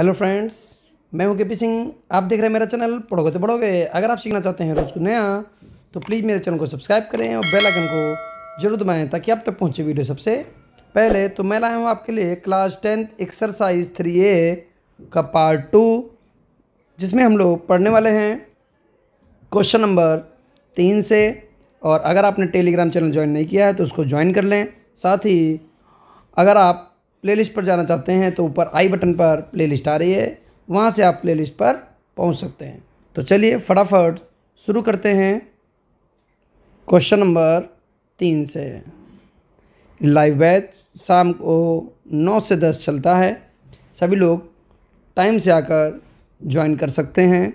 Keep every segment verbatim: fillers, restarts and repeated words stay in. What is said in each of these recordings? Hello friends, मैं हूं KP Singh. आप देख रहे हैं मेरा चैनल पढ़ोगे तो बढ़ोगे। अगर आप सीखना चाहते हैं रोज़ को नया तो प्लीज़ मेरे चैनल को सब्सक्राइब करें और बेल आइकन को जरूर दबाएं ताकि आप तक पहुंचे वीडियो सबसे पहले। तो मैं लाया हूं आपके लिए class tenth exercise three A का पार्ट टू, जिसमें हम लोग पढ़ने वाले हैं क्वेश्चन नंबर तीन से। और अगर आपने टेलीग्राम चैनल ज्वाइन नहीं किया है तो उसको ज्वाइन कर लें। साथ ही अगर आप प्लेलिस्ट पर जाना चाहते हैं तो ऊपर आई बटन पर प्लेलिस्ट आ रही है, वहाँ से आप प्लेलिस्ट पर पहुँच सकते हैं। तो चलिए फटाफट शुरू करते हैं क्वेश्चन नंबर तीन से। लाइव बैच शाम को नौ से दस चलता है, सभी लोग टाइम से आकर ज्वाइन कर सकते हैं।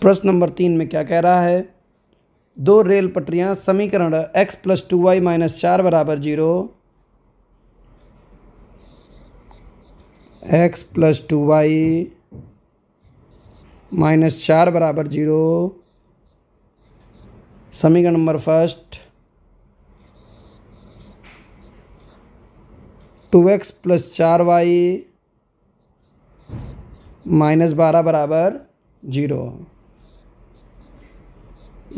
प्रश्न नंबर तीन में क्या कह रहा है, दो रेल पटरियाँ समीकरण X plus two Y minus चार बराबर zero, X plus two Y minus चार बराबर जीरो। समीकरण number first, two x plus चार वाई माइनस बारह बराबर जीरो।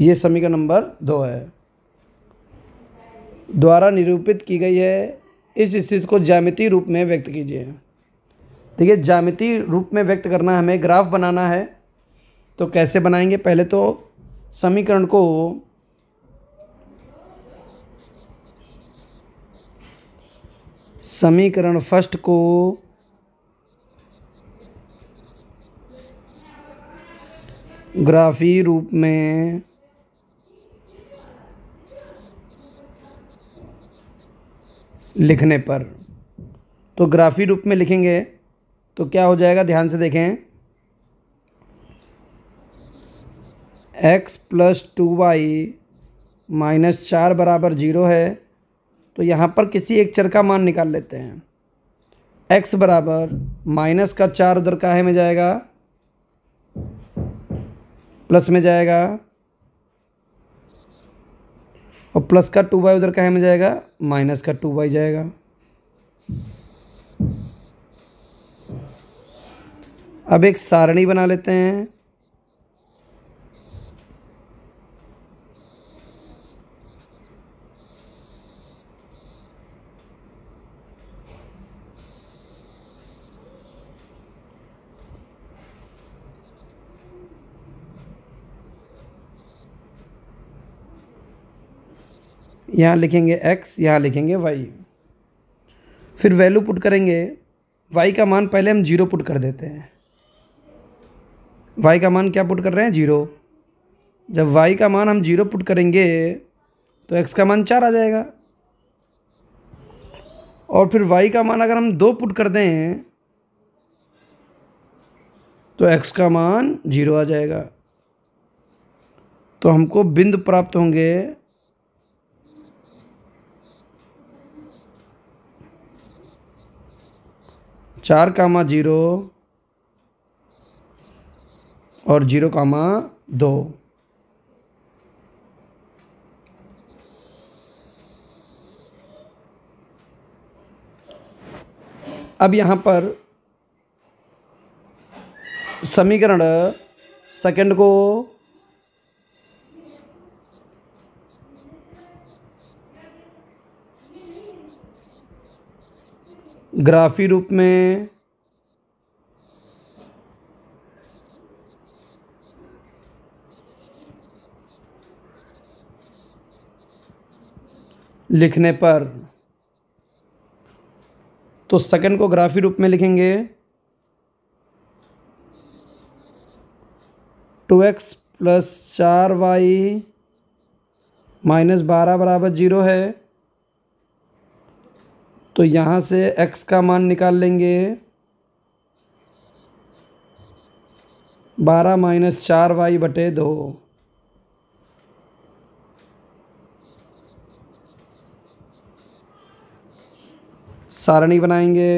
ये समीकरण नंबर दो है। द्वारा निरूपित की गई है इस स्थिति को ज्यामितीय रूप में व्यक्त कीजिए। देखिए, ज्यामितीय रूप में व्यक्त करना, हमें ग्राफ बनाना है। तो कैसे बनाएंगे, पहले तो समीकरण को समीकरण फर्स्ट को ग्राफीय रूप में लिखने पर, तो ग्राफी रूप में लिखेंगे तो क्या हो जाएगा, ध्यान से देखें। x plus two Y minus चार बराबर जीरो है, तो यहाँ पर किसी एक चर का मान निकाल लेते हैं। x बराबर माइनस का चार उधर काहे में जाएगा, प्लस में जाएगा, और प्लस का टू वाई उधर काहे में जाएगा, माइनस का टू वाई जाएगा। अब एक सारणी बना लेते हैं। यहाँ लिखेंगे x, यहाँ लिखेंगे y, फिर वैल्यू पुट करेंगे। y का मान पहले हम जीरो पुट कर देते हैं। y का मान क्या पुट कर रहे हैं, जीरो। जब y का मान हम जीरो पुट करेंगे तो x का मान चार आ जाएगा। और फिर y का मान अगर हम दो पुट कर दें तो x का मान जीरो आ जाएगा। तो हमको बिंदु प्राप्त होंगे चार कामा जीरो और जीरो कामा दो। अब यहाँ पर समीकरण सेकंड को ग्राफी रूप में लिखने पर, तो सेकंड को ग्राफी रूप में लिखेंगे टू एक्स प्लस चार वाई माइनस बारह बराबर जीरो है, तो यहाँ से x का मान निकाल लेंगे। बारह माइनस चार वाई बटे दो, सारणी बनाएंगे।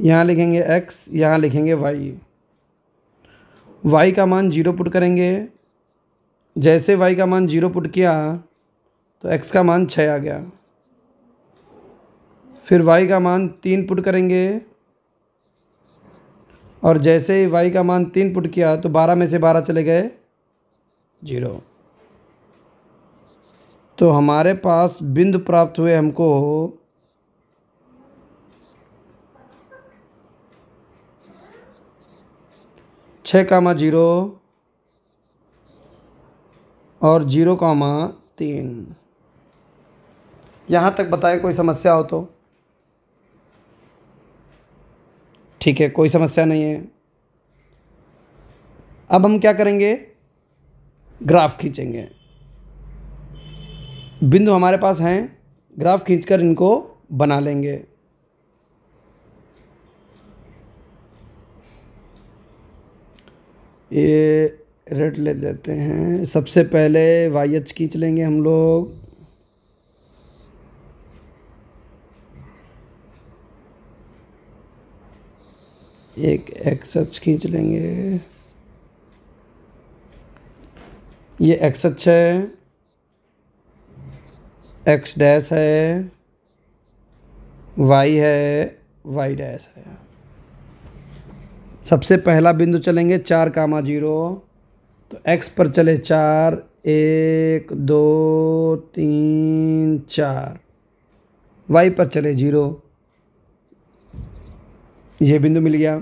यहाँ लिखेंगे एक्स, यहाँ लिखेंगे वाई। वाई का मान जीरो पुट करेंगे, जैसे वाई का मान जीरो पुट किया तो एक्स का मान छः आ गया। फिर वाई का मान तीन पुट करेंगे और जैसे ही वाई का मान तीन पुट किया तो बारह में से बारह चले गए जीरो। तो हमारे पास बिंदु प्राप्त हुए हमको छः कामा जीरो और जीरो कामा तीन। यहाँ तक बताएं, कोई समस्या हो तो ठीक है, कोई समस्या नहीं है। अब हम क्या करेंगे, ग्राफ खींचेंगे। बिंदु हमारे पास हैं, ग्राफ खींचकर इनको बना लेंगे। ये रेड ले लेते हैं, सबसे पहले वाई एच खींच लेंगे हम लोग। एक एक्स एच खींच लेंगे, ये एक्स एच है, एक्स डैश है, वाई है, वाई डैश है। सबसे पहला बिंदु चलेंगे चार कामा जीरो, तो एक्स पर चले चार, एक दो तीन चार। वाई पर चले जीरो, ये बिंदु मिल गया।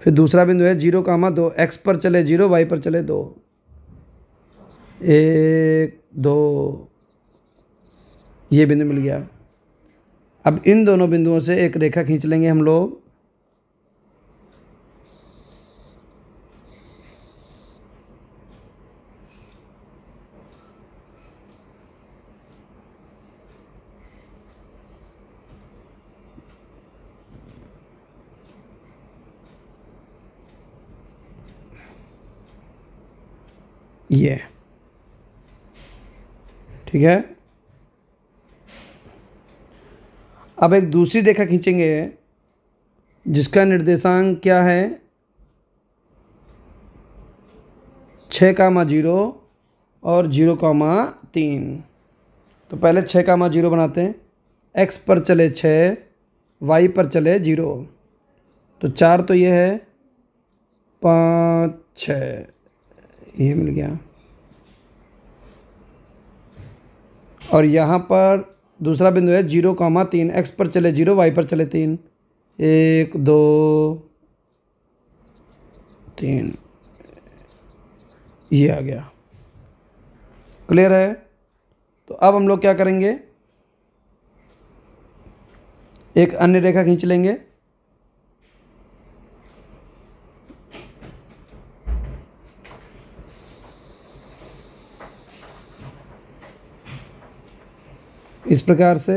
फिर दूसरा बिंदु है जीरो कामा दो, एक्स पर चले जीरो, वाई पर चले दो, एक दो, ये बिंदु मिल गया। अब इन दोनों बिंदुओं से एक रेखा खींच लेंगे हम लोग। ये ठीक है। अब एक दूसरी रेखा खींचेंगे जिसका निर्देशांक क्या है, छः कामा जीरो और जीरो कामा तीन। तो पहले छः कामा जीरो बनाते हैं, एक्स पर चले छः, वाई पर चले जीरो, तो चार तो ये है, पाँच छः, ये मिल गया। और यहाँ पर दूसरा बिंदु है जीरो कामा तीन, एक्स पर चले जीरो, वाई पर चले तीन, एक दो तीन, ये आ गया। क्लियर है। तो अब हम लोग क्या करेंगे, एक अन्य रेखा खींच लेंगे। इस प्रकार से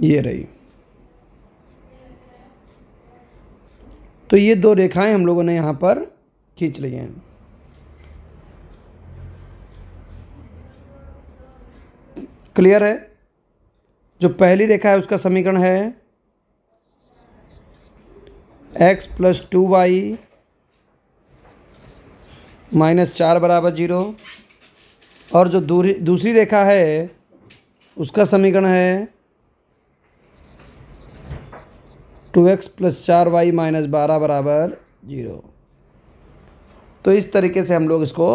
ये रही। तो ये दो रेखाएं हम लोगों ने यहाँ पर खींच ली हैं। क्लियर है। जो पहली रेखा है उसका समीकरण है x plus two Y minus चार बराबर जीरो, और जो दूरी दूसरी रेखा है उसका समीकरण है टू एक्स प्लस चार वाई माइनस बारह बराबर जीरो। तो इस तरीके से हम लोग इसको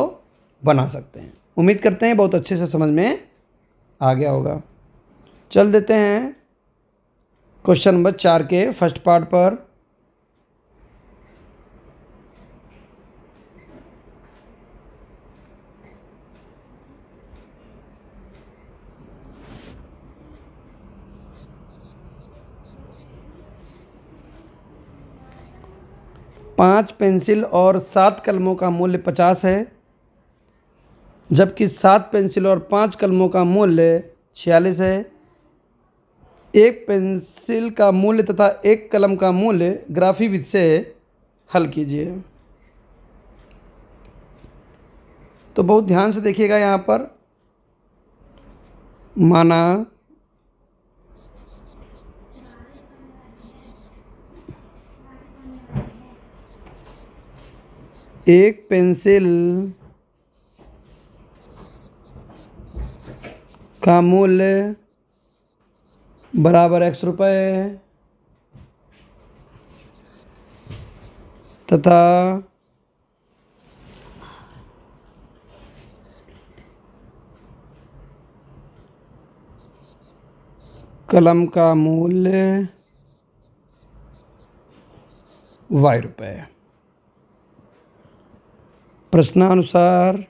बना सकते हैं। उम्मीद करते हैं बहुत अच्छे से समझ में आ गया होगा। चल देते हैं क्वेश्चन नंबर चार के फर्स्ट पार्ट पर। पांच पेंसिल और सात कलमों का मूल्य पचास है, जबकि सात पेंसिल और पांच कलमों का मूल्य छियालीस है। एक पेंसिल का मूल्य तथा एक कलम का मूल्य ग्राफी विधि से हल कीजिए। तो बहुत ध्यान से देखिएगा, यहाँ पर माना एक पेंसिल का मूल्य बराबर एक्स रुपये तथा कलम का मूल्य वाई रुपये। प्रश्नानुसार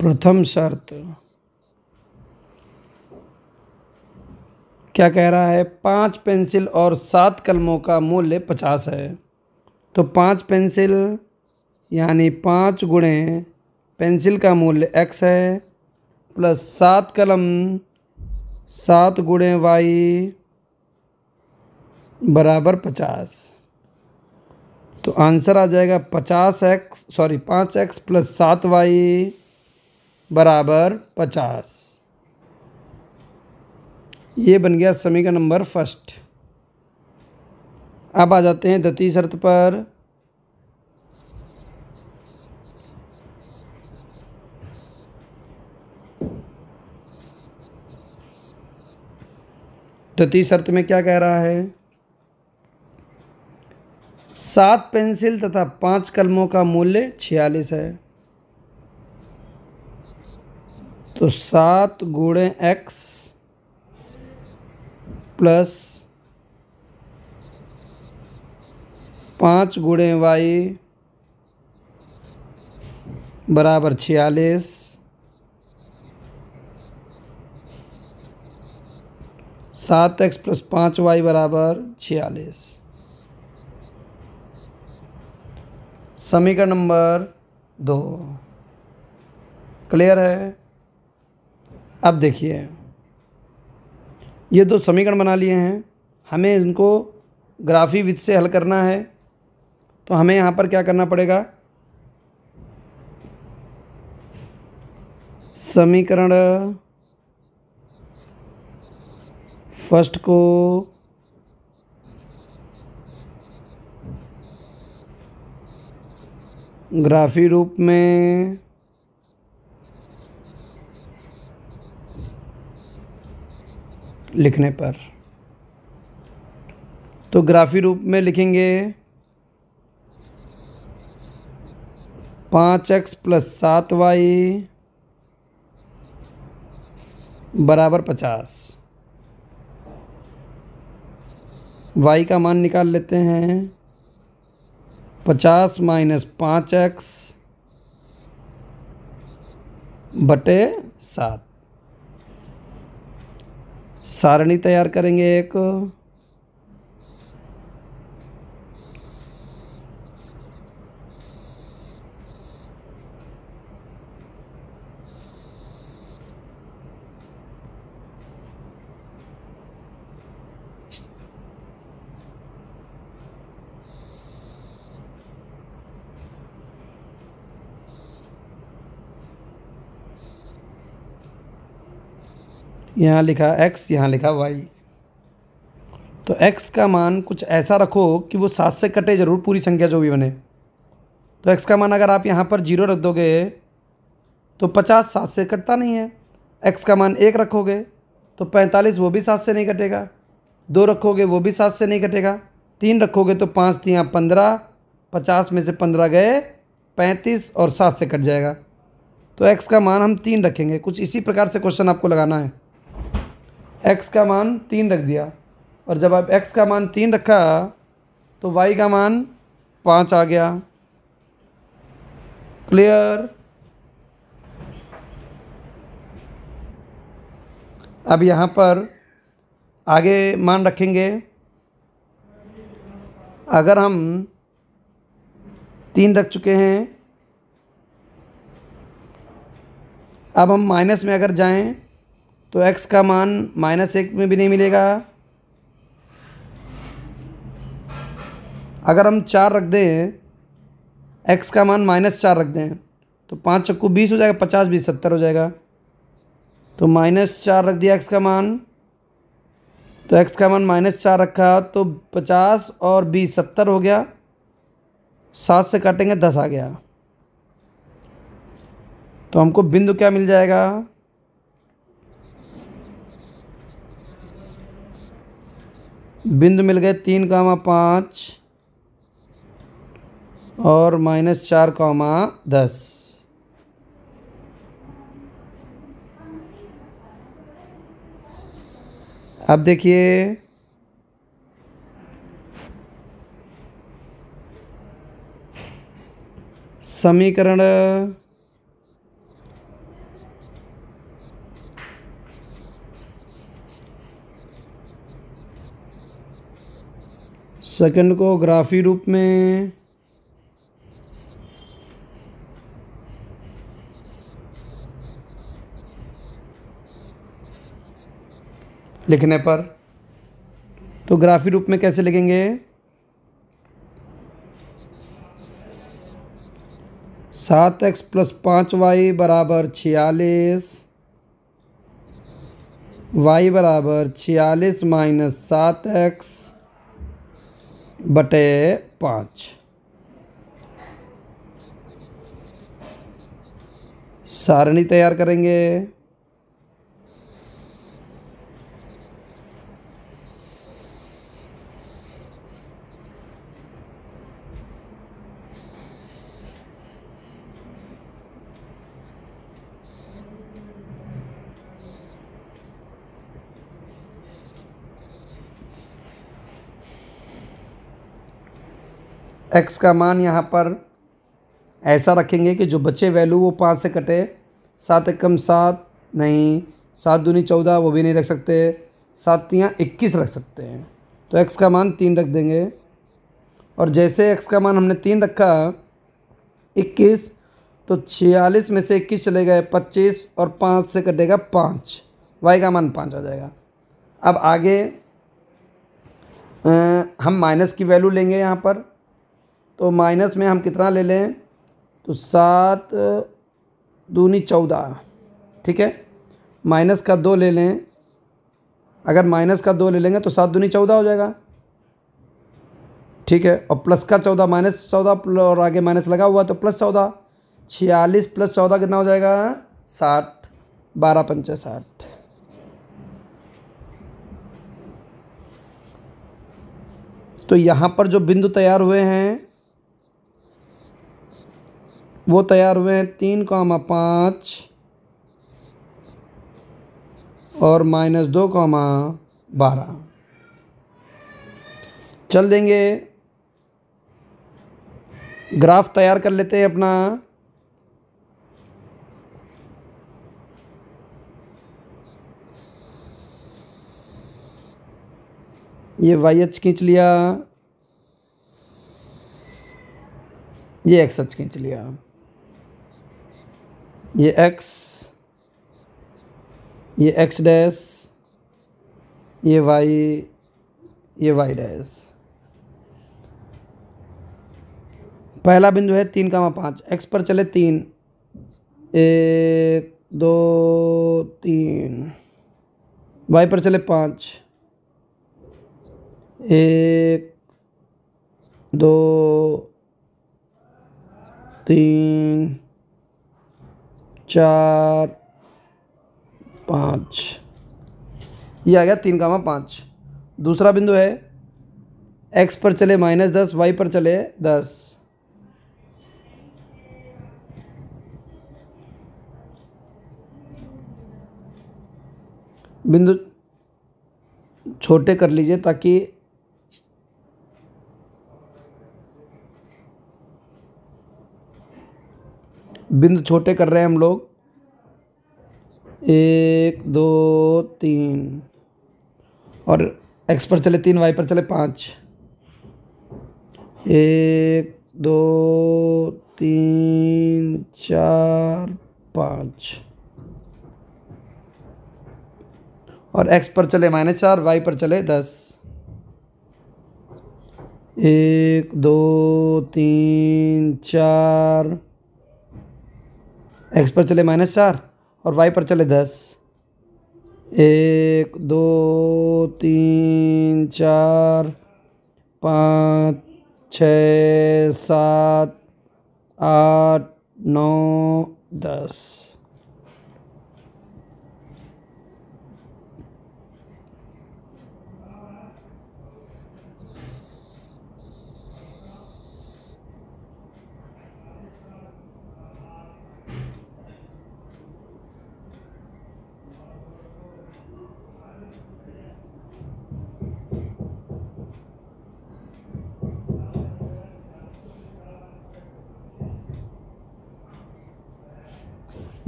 प्रथम शर्त क्या कह रहा है, पाँच पेंसिल और सात कलमों का मूल्य पचास है। तो पाँच पेंसिल यानी पाँच गुणे पेंसिल का मूल्य एक्स है, प्लस सात कलम सात गुणे वाई बराबर पचास। तो आंसर आ जाएगा पचास एक्स सॉरी पाँच एक्स प्लस सात वाई बराबर पचास। ये बन गया समीकरण नंबर फर्स्ट। अब आ जाते हैं द्वितीय शर्त पर। द्वितीय शर्त में क्या कह रहा है, सात पेंसिल तथा पाँच कलमों का मूल्य छियालीस है। तो सात गुणे एक्स प्लस पाँच गुणे वाई बराबर छियालीस। सात एक्स प्लस पाँच वाई बराबर छियालीस। समीकरण नंबर दो क्लियर है। अब देखिए, ये दो समीकरण बना लिए हैं, हमें इनको ग्राफी विधि से हल करना है। तो हमें यहाँ पर क्या करना पड़ेगा, समीकरण फर्स्ट को ग्राफी रूप में लिखने पर, तो ग्राफी रूप में लिखेंगे पाँच एक्स प्लस सात वाई बराबर पचास। वाई का मान निकाल लेते हैं, पचास माइनस पाँच एक्स बटे सात। सारणी तैयार करेंगे एक, यहाँ लिखा x, यहाँ लिखा y। तो x का मान कुछ ऐसा रखो कि वो सात से कटे ज़रूर, पूरी संख्या जो भी बने। तो x का मान अगर आप यहाँ पर जीरो रख दोगे तो पचास सात से कटता नहीं है। x का मान एक रखोगे तो पैंतालीस, वो भी सात से नहीं कटेगा। दो रखोगे वो भी सात से नहीं कटेगा। तीन रखोगे तो पाँच तियाँ पंद्रह, पचास में से पंद्रह गए पैंतीस और सात से कट जाएगा। तो x का मान हम तीन रखेंगे। कुछ इसी प्रकार से क्वेश्चन आपको लगाना है। x का मान तीन रख दिया, और जब आप x का मान तीन रखा तो y का मान पाँच आ गया। क्लियर। अब यहाँ पर आगे मान रखेंगे, अगर हम तीन रख चुके हैं, अब हम माइनस में अगर जाएं तो x का मान माइनस एक में भी नहीं मिलेगा, अगर हम चार रख दें, एक्स का मान माइनस चार रख दें तो पाँच चक्कू बीस हो जाएगा, पचास बीस सत्तर हो जाएगा। तो माइनस चार रख दिया एक्स का मान, तो एक्स का मान माइनस चार रखा तो पचास और बीस सत्तर हो गया, सात से काटेंगे दस आ गया। तो हमको बिंदु क्या मिल जाएगा, बिंदु मिल गए तीन कामा पाँच और माइनस चार कामा दस। अब देखिए समीकरण सेकंड को ग्राफी रूप में, लिखने पर तो ग्राफी रूप में कैसे लिखेंगे, सात एक्स प्लस पाँच वाई बराबर छियालीस, वाई बराबर छियालीस माइनस सात एक्स बटे पाँच। सारणी तैयार करेंगे, एक्स का मान यहाँ पर ऐसा रखेंगे कि जो बचे वैल्यू वो पाँच से कटे, सात एकम सात नहीं, सात दूनी चौदह वो भी नहीं रख सकते, सात तियाँ इक्कीस रख सकते हैं। तो एक्स का मान तीन रख देंगे और जैसे एक्स का मान हमने तीन रखा इक्कीस, तो छियालीस में से इक्कीस चले गए पच्चीस और पाँच से कटेगा पाँच, वाई का मान पाँच आ जाएगा। अब आगे आ, हम माइनस की वैल्यू लेंगे यहाँ पर, तो माइनस में हम कितना ले लें, तो सात दूनी चौदह, ठीक है, माइनस का दो ले लें। अगर माइनस का दो ले लेंगे तो सात दूनी चौदह हो जाएगा, ठीक है, और प्लस का चौदह, माइनस चौदह और आगे माइनस लगा हुआ तो प्लस चौदह, छियालीस प्लस चौदह कितना हो जाएगा, साठ, बारह पंचे साठ। तो यहाँ पर जो बिंदु तैयार हुए हैं वो तैयार हुए हैं तीन कॉमा पाँच और माइनस दो कॉमा बारह। चल देंगे ग्राफ तैयार कर लेते हैं अपना। ये वाई एच खींच लिया, ये एक्स एच खींच लिया, ये एक्स, ये एक्स डैश, ये वाई, ये वाई डैश। पहला बिंदु है तीन कामा पाँच, एक्स पर चले तीन, एक दो तीन, वाई पर चले पाँच, एक दो तीन चार पाँच, ये आ गया तीन कामा पाँच। दूसरा बिंदु है एक्स पर चले माइनस दस, वाई पर चले दस, बिंदु छोटे कर लीजिए ताकि बिंदु छोटे कर रहे हैं हम लोग, एक दो तीन, और एक्स पर चले तीन, वाई पर चले पाँच, एक दो तीन चार पाँच, और एक्स पर चले माइनस चार, वाई पर चले दस, एक दो तीन चार, एक्स पर चले माइनस चार और वाई पर चले दस। एक दो तीन चार पाँच छः सात आठ नौ दस।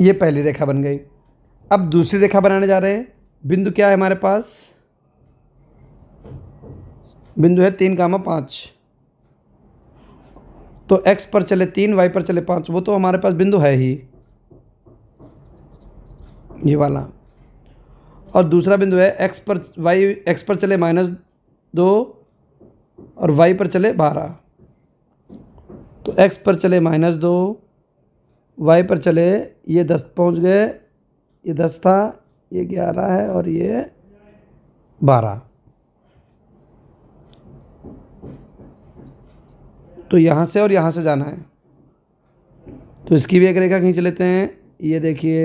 ये पहली रेखा बन गई। अब दूसरी रेखा बनाने जा रहे हैं। बिंदु क्या है हमारे पास? बिंदु है तीन कामा पाँच। तो एक्स पर चले तीन, वाई पर चले पाँच, वो तो हमारे पास बिंदु है ही, ये वाला। और दूसरा बिंदु है एक्स पर वाई, एक्स पर चले माइनस दो और वाई पर चले बारह। तो एक्स पर चले माइनस दो, वाई पर चले, ये दस पहुंच गए, ये दस था, ये ग्यारह है और ये बारह। तो यहाँ से और यहाँ से जाना है, तो इसकी भी एक रेखा खींच लेते हैं। ये देखिए,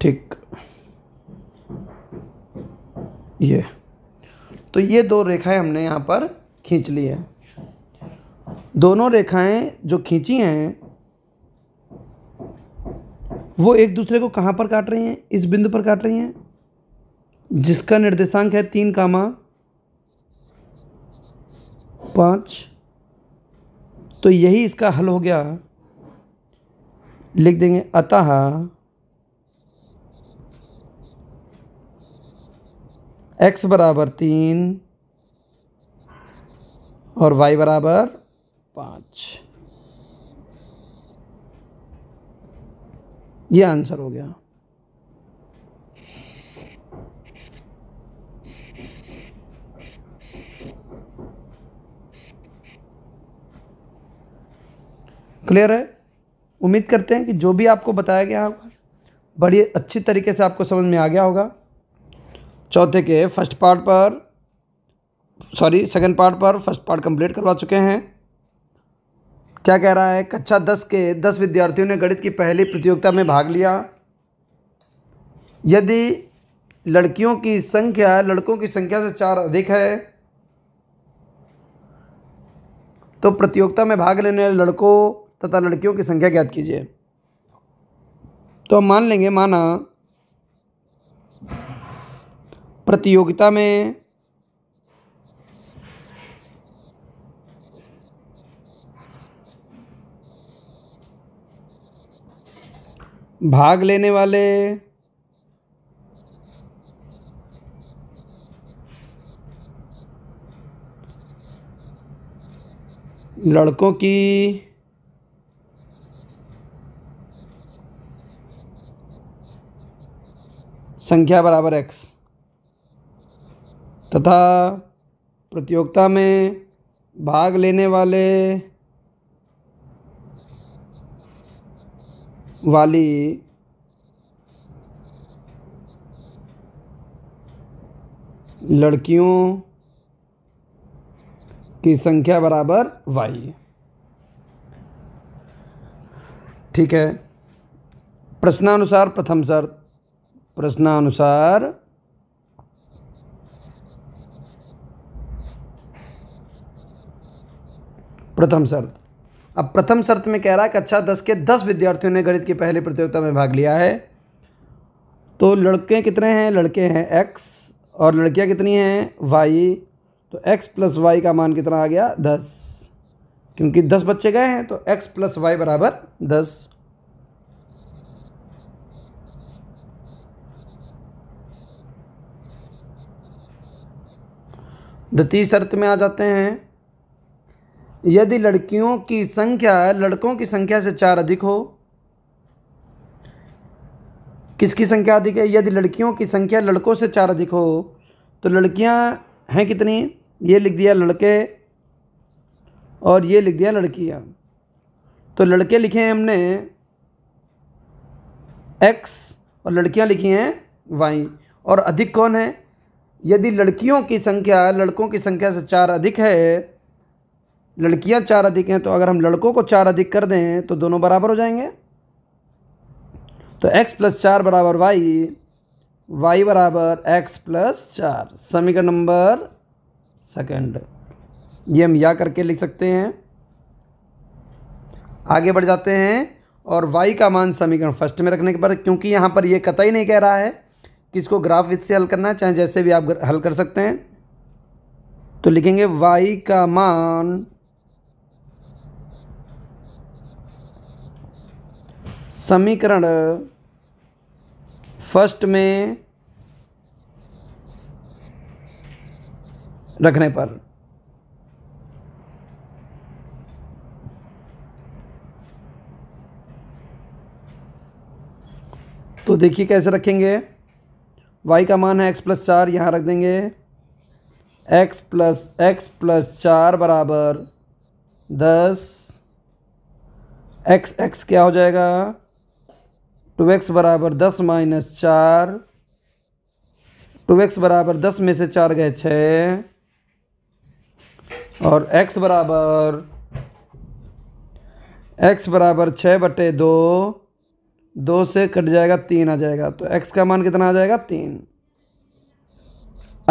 ठीक, ये तो ये दो रेखाएं हमने यहाँ पर खींच ली है। दोनों रेखाएं जो खींची हैं वो एक दूसरे को कहाँ पर काट रही हैं? इस बिंदु पर काट रही हैं जिसका निर्देशांक है तीन कामा पाँच। तो यही इसका हल हो गया। लिख देंगे अतः x बराबर तीन और y बराबर पाँच। ये आंसर हो गया। क्लियर है? उम्मीद करते हैं कि जो भी आपको बताया गया होगा बड़ी अच्छी तरीके से आपको समझ में आ गया होगा। चौथे के फर्स्ट पार्ट पर, सॉरी सेकंड पार्ट पर फर्स्ट पार्ट कंप्लीट करवा चुके हैं। क्या कह रहा है? कक्षा दस के दस विद्यार्थियों ने गणित की पहली प्रतियोगिता में भाग लिया। यदि लड़कियों की संख्या लड़कों की संख्या से चार अधिक है तो प्रतियोगिता में भाग लेने वाले लड़कों तथा लड़कियों की संख्या ज्ञात कीजिए। तो हम मान लेंगे, माना प्रतियोगिता में भाग लेने वाले लड़कों की संख्या बराबर एक्स तथा प्रतियोगिता में भाग लेने वाले वाली लड़कियों की संख्या बराबर वाई। ठीक है। प्रश्नानुसार प्रथम शर्त, प्रश्नानुसार प्रथम शर्त। अब प्रथम शर्त में कह रहा है कि कक्षा दस के दस विद्यार्थियों ने गणित की पहली प्रतियोगिता में भाग लिया है। तो लड़के कितने हैं? लड़के हैं एक्स और लड़कियां कितनी हैं? वाई। तो x प्लस वाई का मान कितना आ गया दस, क्योंकि दस बच्चे गए हैं तो x प्लस वाई बराबर दस। द्वितीय शर्त में आ जाते हैं, यदि लड़कियों की संख्या लड़कों की संख्या से चार अधिक हो। किसकी संख्या अधिक है? यदि लड़कियों की संख्या लड़कों से चार अधिक हो, तो लड़कियां हैं कितनी, ये लिख दिया लड़के और ये लिख दिया लड़कियां। तो लड़के लिखे हैं हमने x और लड़कियां लिखी हैं y, और अधिक कौन है? यदि लड़कियों की संख्या लड़कों की संख्या से चार अधिक है, लड़कियां चार अधिक हैं, तो अगर हम लड़कों को चार अधिक कर दें तो दोनों बराबर हो जाएंगे। तो x प्लस चार बराबर y, y बराबर x प्लस चार, समीकरण नंबर सेकंड, ये हम या करके लिख सकते हैं। आगे बढ़ जाते हैं और y का मान समीकरण फर्स्ट में रखने के पर, क्योंकि यहाँ पर ये कतई नहीं कह रहा है किसको ग्राफ विद से हल करना है, चाहे जैसे भी आप हल कर सकते हैं। तो लिखेंगे y का मान समीकरण फर्स्ट में रखने पर। तो देखिए कैसे रखेंगे, y का मान है x प्लस चार, यहाँ रख देंगे x प्लस एक्स प्लस चार बराबर दस, x x क्या हो जाएगा टू एक्स बराबर दस माइनस चार, टू एक्स बराबर दस में से चार गए छः, और x बराबर x बराबर छः बटे दो, दो से कट जाएगा तीन आ जाएगा, तो x का मान कितना आ जाएगा तीन।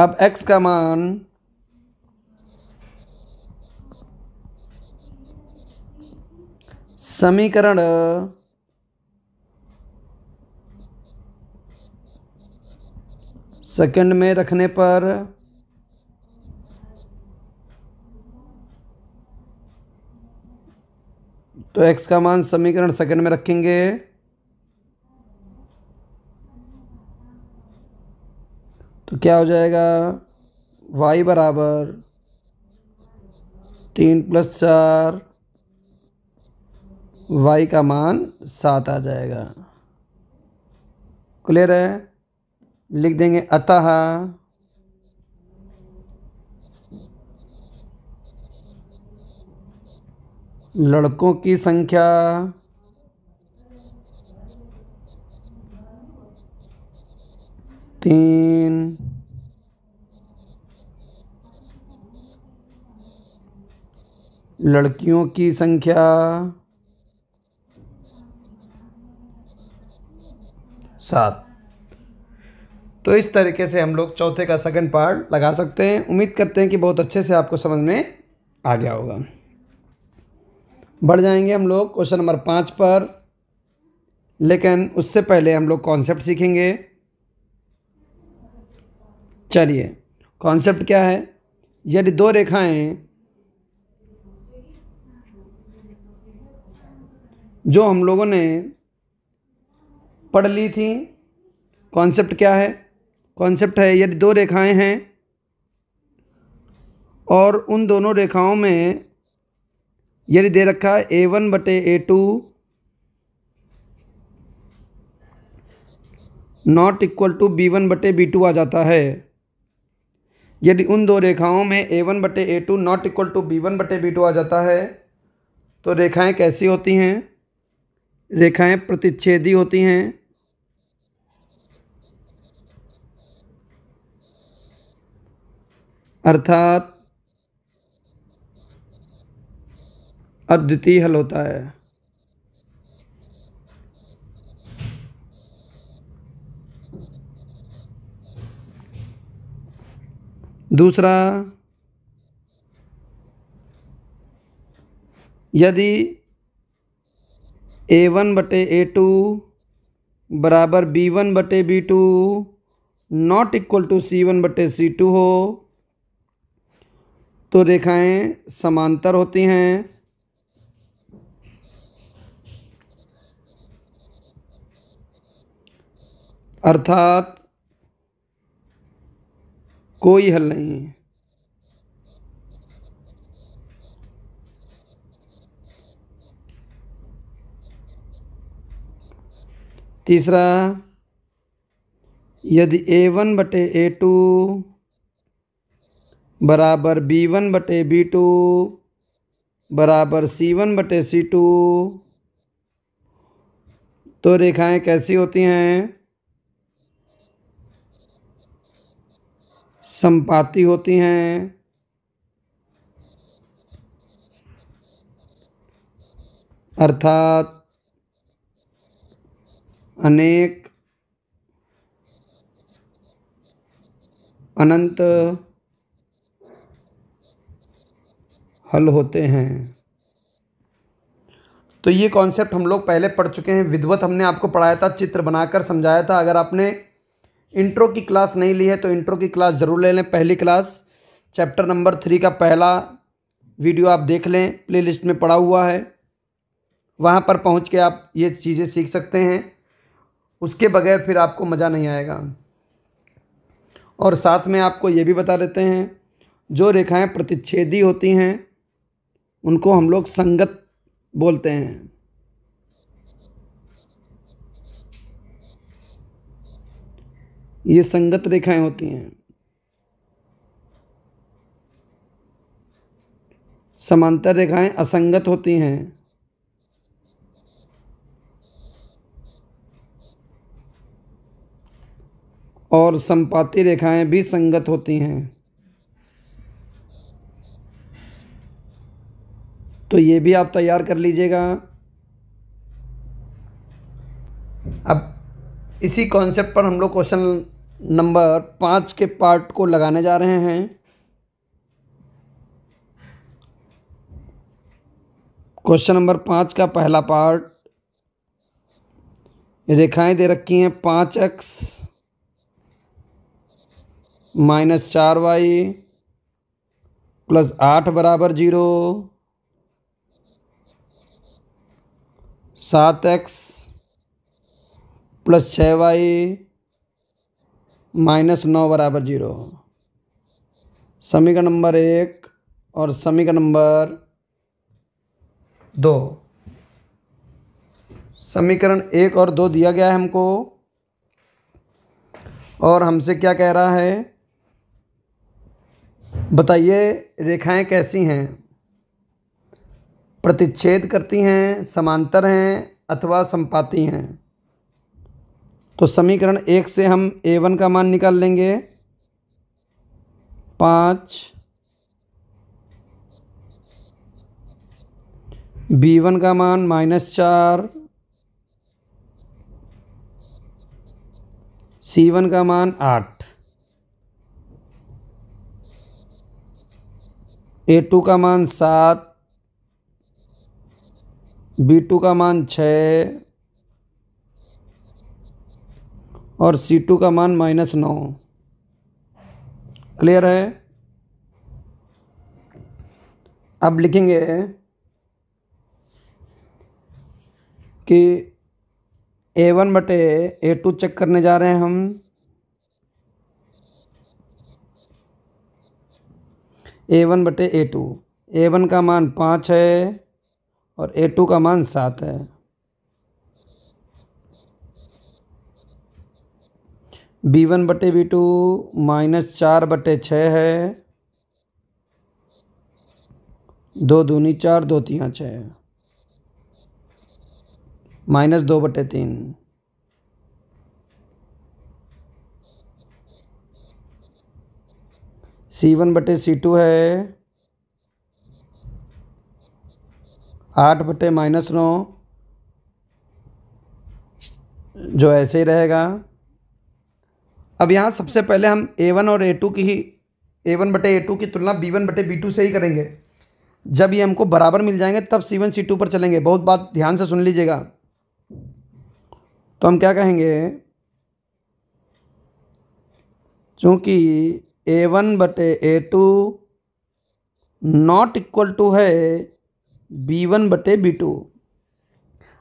अब x का मान समीकरण सेकंड में रखने पर तो x का मान समीकरण सेकंड में रखेंगे तो क्या हो जाएगा y बराबर तीन प्लस चार, y का मान सात आ जाएगा। क्लियर है? लिख देंगे अतः लड़कों की संख्या तीन, लड़कियों की संख्या सात। तो इस तरीके से हम लोग चौथे का सेकंड पार्ट लगा सकते हैं। उम्मीद करते हैं कि बहुत अच्छे से आपको समझ में आ गया होगा। बढ़ जाएंगे हम लोग क्वेश्चन नंबर पाँच पर, लेकिन उससे पहले हम लोग कॉन्सेप्ट सीखेंगे। चलिए कॉन्सेप्ट क्या है, यदि दो रेखाएं जो हम लोगों ने पढ़ ली थी, कॉन्सेप्ट क्या है? कॉन्सेप्ट है यदि दो रेखाएं हैं और उन दोनों रेखाओं में यदि दे रखा है ए वन बटे ए two not equal to B one बटे बी टू आ जाता है। यदि उन दो रेखाओं में ए वन बटे ए two not equal to B one बटे बी टू आ जाता है तो रेखाएं कैसी होती हैं? रेखाएं प्रतिच्छेदी होती हैं। अर्थात अद्वितीय हल होता है। दूसरा, यदि ए वन बटे ए टू बराबर बी वन बटे B two not equal to C one बटे सी टू हो तो रेखाएं समांतर होती हैं। अर्थात कोई हल नहीं है। तीसरा, यदि ए वन बटे ए टू बराबर बी वन बटे बी टू बराबर सी वन बटे सी टू, तो रेखाएं कैसी होती हैं? संपाती होती हैं। अर्थात अनेक, अनंत हल होते हैं। तो ये कॉन्सेप्ट हम लोग पहले पढ़ चुके हैं। विद्वत हमने आपको पढ़ाया था, चित्र बनाकर समझाया था। अगर आपने इंट्रो की क्लास नहीं ली है तो इंट्रो की क्लास ज़रूर ले लें। पहली क्लास चैप्टर नंबर थ्री का पहला वीडियो आप देख लें, प्लेलिस्ट में पड़ा हुआ है। वहाँ पर पहुँच के आप ये चीज़ें सीख सकते हैं। उसके बगैर फिर आपको मज़ा नहीं आएगा। और साथ में आपको ये भी बता देते हैं, जो रेखाएं प्रतिच्छेदी होती हैं उनको हम लोग संगत बोलते हैं। ये संगत रेखाएं होती हैं। समांतर रेखाएं असंगत होती हैं। और संपाती रेखाएं भी संगत होती हैं। तो ये भी आप तैयार कर लीजिएगा। अब इसी कॉन्सेप्ट पर हम लोग क्वेश्चन नंबर पाँच के पार्ट को लगाने जा रहे हैं। क्वेश्चन नंबर पाँच का पहला पार्ट, रेखाएं दे रखी हैं पाँच एक्स माइनस चार वाई प्लस आठ बराबर जीरो, सात एक्स प्लस छः वाई माइनस नौ बराबर जीरो। समीकरण नंबर एक और समीकरण नंबर दो। समीकरण एक और दो दिया गया है हमको, और हमसे क्या कह रहा है, बताइए रेखाएं कैसी हैं, प्रतिच्छेद करती हैं, समांतर हैं अथवा संपाती हैं। तो समीकरण एक से हम ए वन का मान निकाल लेंगे पाँच, बी वन का मान माइनस चार, सी वन का मान आठ, ए टू का मान सात, बी टू का मान छः और सी टू का मान माइनस नौ। क्लियर है? अब लिखेंगे कि ए वन बटे ए टू चेक करने जा रहे हैं हम। ए वन बटे ए टू, ए वन का मान पाँच है और ए टू का मान सात है। बी वन बटे बी टू माइनस चार बटे छः है, दो दूनी चार, दो तिया छः, माइनस दो बटे तीन। सी वन बटे सी टू है आठ बटे माइनस नौ, जो ऐसे ही रहेगा। अब यहाँ सबसे पहले हम ए वन और ए टू की ही ए वन बटे ए टू की तुलना बी वन बटे बी टू से ही करेंगे। जब ये हमको बराबर मिल जाएंगे तब सी वन सी टू पर चलेंगे। बहुत बात ध्यान से सुन लीजिएगा। तो हम क्या कहेंगे, चूँकि ए वन बटे ए टू नॉट इक्वल टू है बी वन बटे बी टू।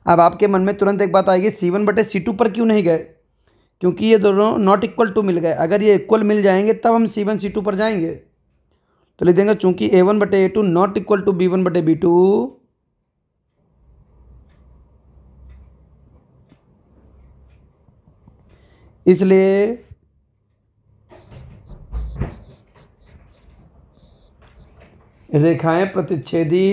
अब आपके मन में तुरंत एक बात आएगी, सी वन बटे सी टू पर क्यों नहीं गए? क्योंकि ये दोनों नॉट इक्वल टू मिल गए। अगर ये इक्वल मिल जाएंगे तब हम सी वन सी टू पर जाएंगे। तो लिख देंगे चूँकि ए वन बटे ए two not equal to B one बटे बी टू, इसलिए रेखाएं प्रतिच्छेदी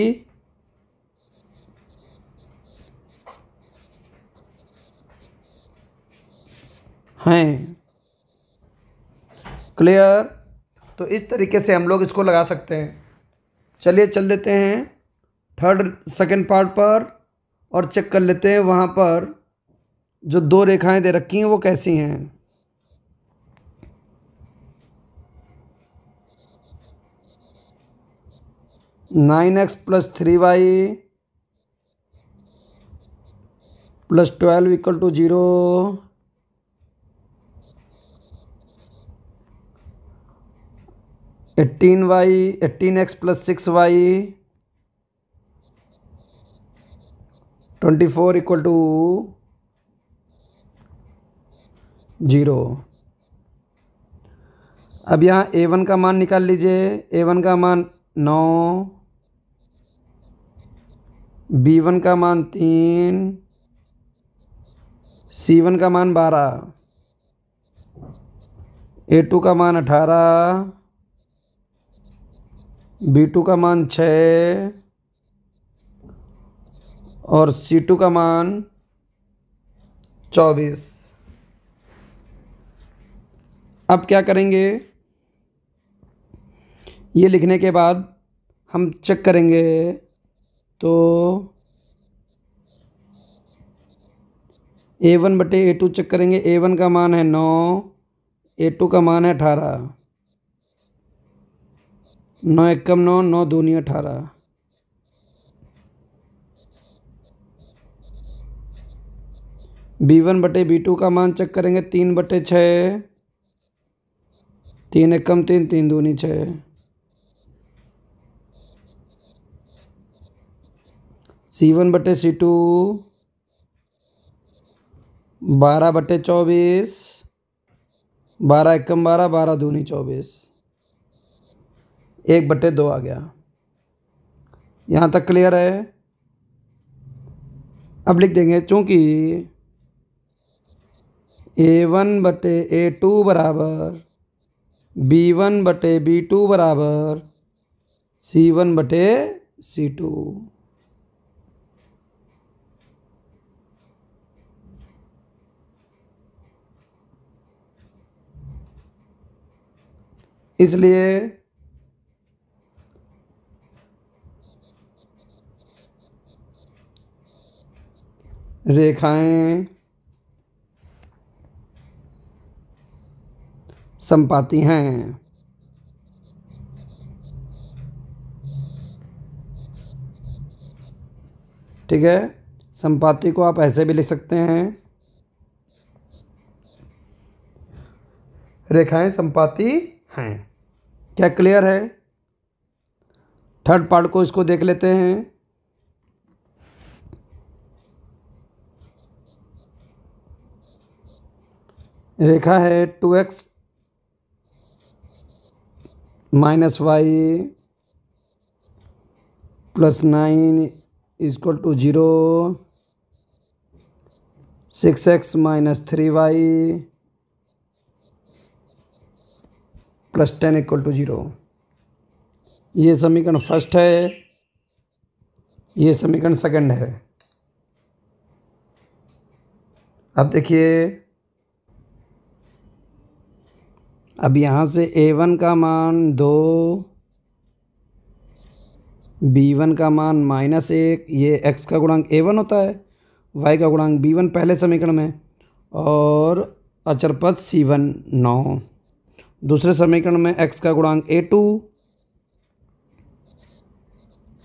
हैं। क्लियर? तो इस तरीके से हम लोग इसको लगा सकते हैं। चलिए चल देते हैं थर्ड सेकंड पार्ट पर और चेक कर लेते हैं वहाँ पर जो दो रेखाएं दे रखी हैं वो कैसी हैं। Nine x plus three y plus twelve equal to zero eighteen y eighteen x plus six y twenty four equal to zero. अब यहाँ ए वन का मान निकाल लीजिए। ए वन का मान नौ, बी वन का मान तीन, सी वन का मान बारह, ए टू का मान अठारह, बी टू का मान छः और सी टू का मान चौबीस। अब क्या करेंगे, ये लिखने के बाद हम चेक करेंगे तो ए वन बटे ए टू चेक करेंगे। ए वन का मान है नौ, ए टू का मान है अठारह, नौ एकम नौ, नौ दूनी अठारह। बी वन बटे बी टू का मान चेक करेंगे, तीन बटे छः, तीन एकम तीन, तीन दूनी छः। सी वन बटे सी टू बारह बटे चौबीस, बारह एकम बारह, बारह दूनी चौबीस, एक बटे दो आ गया। यहाँ तक क्लियर है। अब लिख देंगे चूँकि ए वन बटे ए टू बराबर बी वन बटे बी टू बराबर सी वन बटे सी टू। इसलिए रेखाएं संपाती हैं। ठीक है, संपाती को आप ऐसे भी लिख सकते हैं, रेखाएं संपाती हैं। क्या क्लियर है? थर्ड पार्ट को इसको देख लेते हैं। रेखा है two x minus y plus nine equal to zero, six x minus three y plus ten equal to zero. ये समीकरण फर्स्ट है, ये समीकरण सेकंड है। अब देखिए, अब यहाँ से ए वन का मान दो, बी वन का मान माइनस एक, ये एक्स का गुणांक ए वन होता है, वाई का गुणांक बी वन पहले समीकरण में, और अचरपद सी वन नौ दूसरे समीकरण में, एक्स का गुणांक ए टू,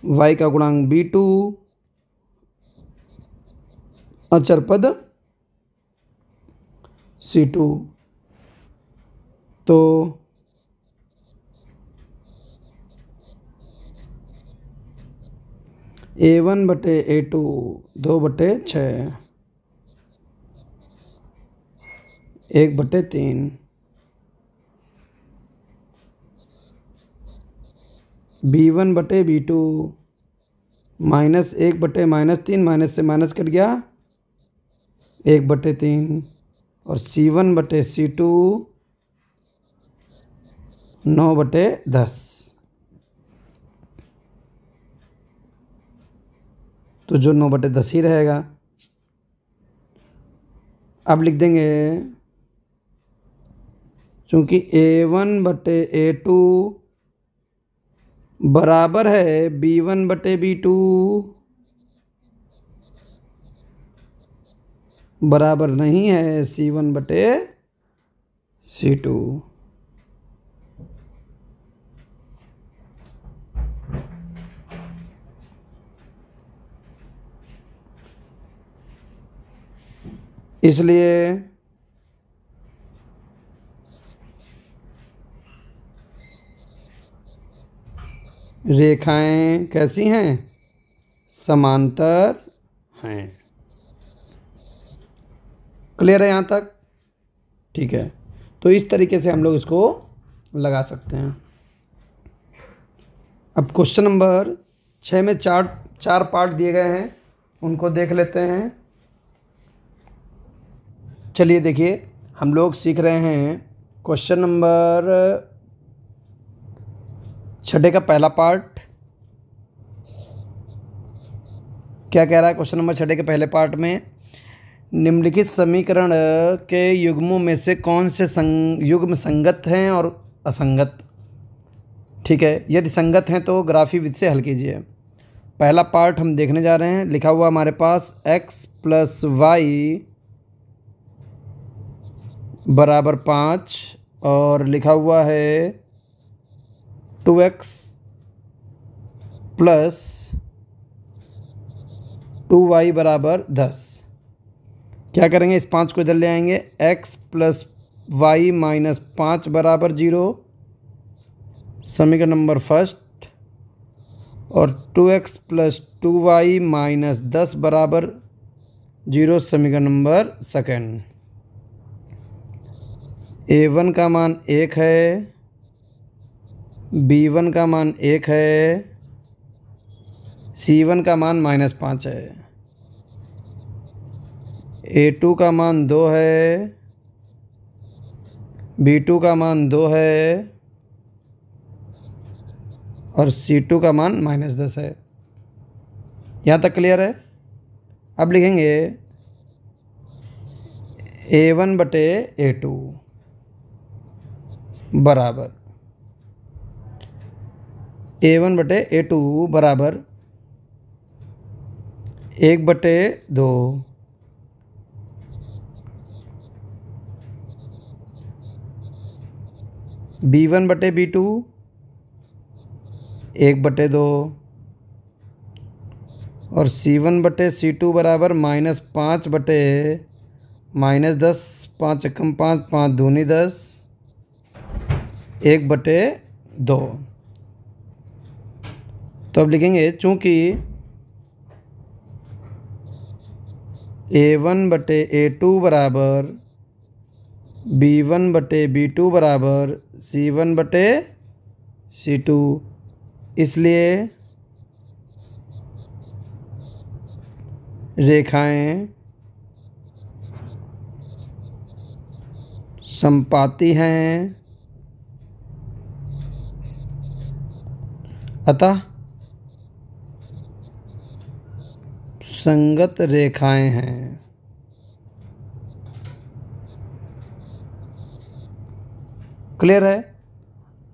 वाई का गुणांक बी टू, अचरपद सी टू। तो ए वन बटे ए टू दो बटे छः, एक बटे तीन, बी वन बटे बी टू माइनस एक बटे माइनस तीन, माइनस से माइनस कट गया एक बटे तीन, और सी वन बटे सी टू नौ बटे दस। तो जो नौ बटे दस ही रहेगा। अब लिख देंगे, चूँकि ए वन बटे ए टू बराबर है बी वन बटे बी टू बराबर नहीं है सी वन बटे सी टू। इसलिए रेखाएं कैसी हैं? समांतर हैं। क्लियर है यहाँ तक? ठीक है, तो इस तरीके से हम लोग इसको लगा सकते हैं। अब क्वेश्चन नंबर छः में चार चार पार्ट दिए गए हैं, उनको देख लेते हैं। चलिए देखिए, हम लोग सीख रहे हैं क्वेश्चन नंबर छठे का पहला पार्ट। क्या कह रहा है क्वेश्चन नंबर छठे के पहले पार्ट में? निम्नलिखित समीकरण के युग्मों में से कौन से संग, युग्म संगत हैं और असंगत। ठीक है, यदि संगत हैं तो ग्राफी विधि से हल कीजिए। पहला पार्ट हम देखने जा रहे हैं। लिखा हुआ हमारे पास एक्स प्लस वाई बराबर पाँच, और लिखा हुआ है two x plus two y बराबर दस। क्या करेंगे, इस पाँच को इधर ले आएंगे। एक्स प्लस वाई माइनस पाँच बराबर जीरो, समीकरण नंबर फर्स्ट। और two x plus two Y minus दस बराबर जीरो, समीकरण नंबर सेकेंड। ए वन का मान एक है, बी वन का मान एक है, सी वन का मान माइनस पाँच है, ए टू का मान दो है, बी टू का मान दो है, और सी टू का मान माइनस दस है। यहाँ तक क्लियर है। अब लिखेंगे ए वन बटे ए टू बराबर ए वन बटे ए टू बराबर एक बटे दो, बी वन बटे बी टू एक बटे दो, और सी वन बटे सी टू बराबर माइनस पाँच बटे माइनस दस, पाँच एकम पाँच, पाँच दूनी दस, एक बटे दो। तो अब लिखेंगे, चूँकि ए वन बटे ए टू बराबर बी वन बटे बी टू बराबर सी वन बटे सी टू, इसलिए रेखाएं समपाती हैं, अतः संगत रेखाएं हैं। क्लियर है।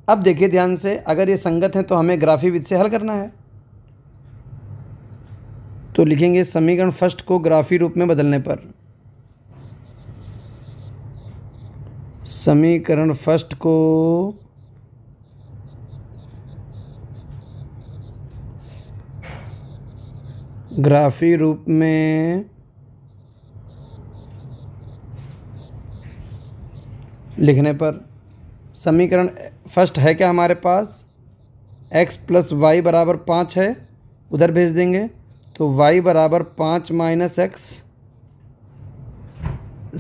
अब देखिए ध्यान से, अगर ये संगत हैं तो हमें ग्राफी विधि से हल करना है। तो लिखेंगे, समीकरण फर्स्ट को ग्राफी रूप में बदलने पर, समीकरण फर्स्ट को ग्राफी रूप में लिखने पर, समीकरण फर्स्ट है क्या हमारे पास, x प्लस वाई बराबर पाँच है, उधर भेज देंगे तो y बराबर पाँच माइनस एक्स,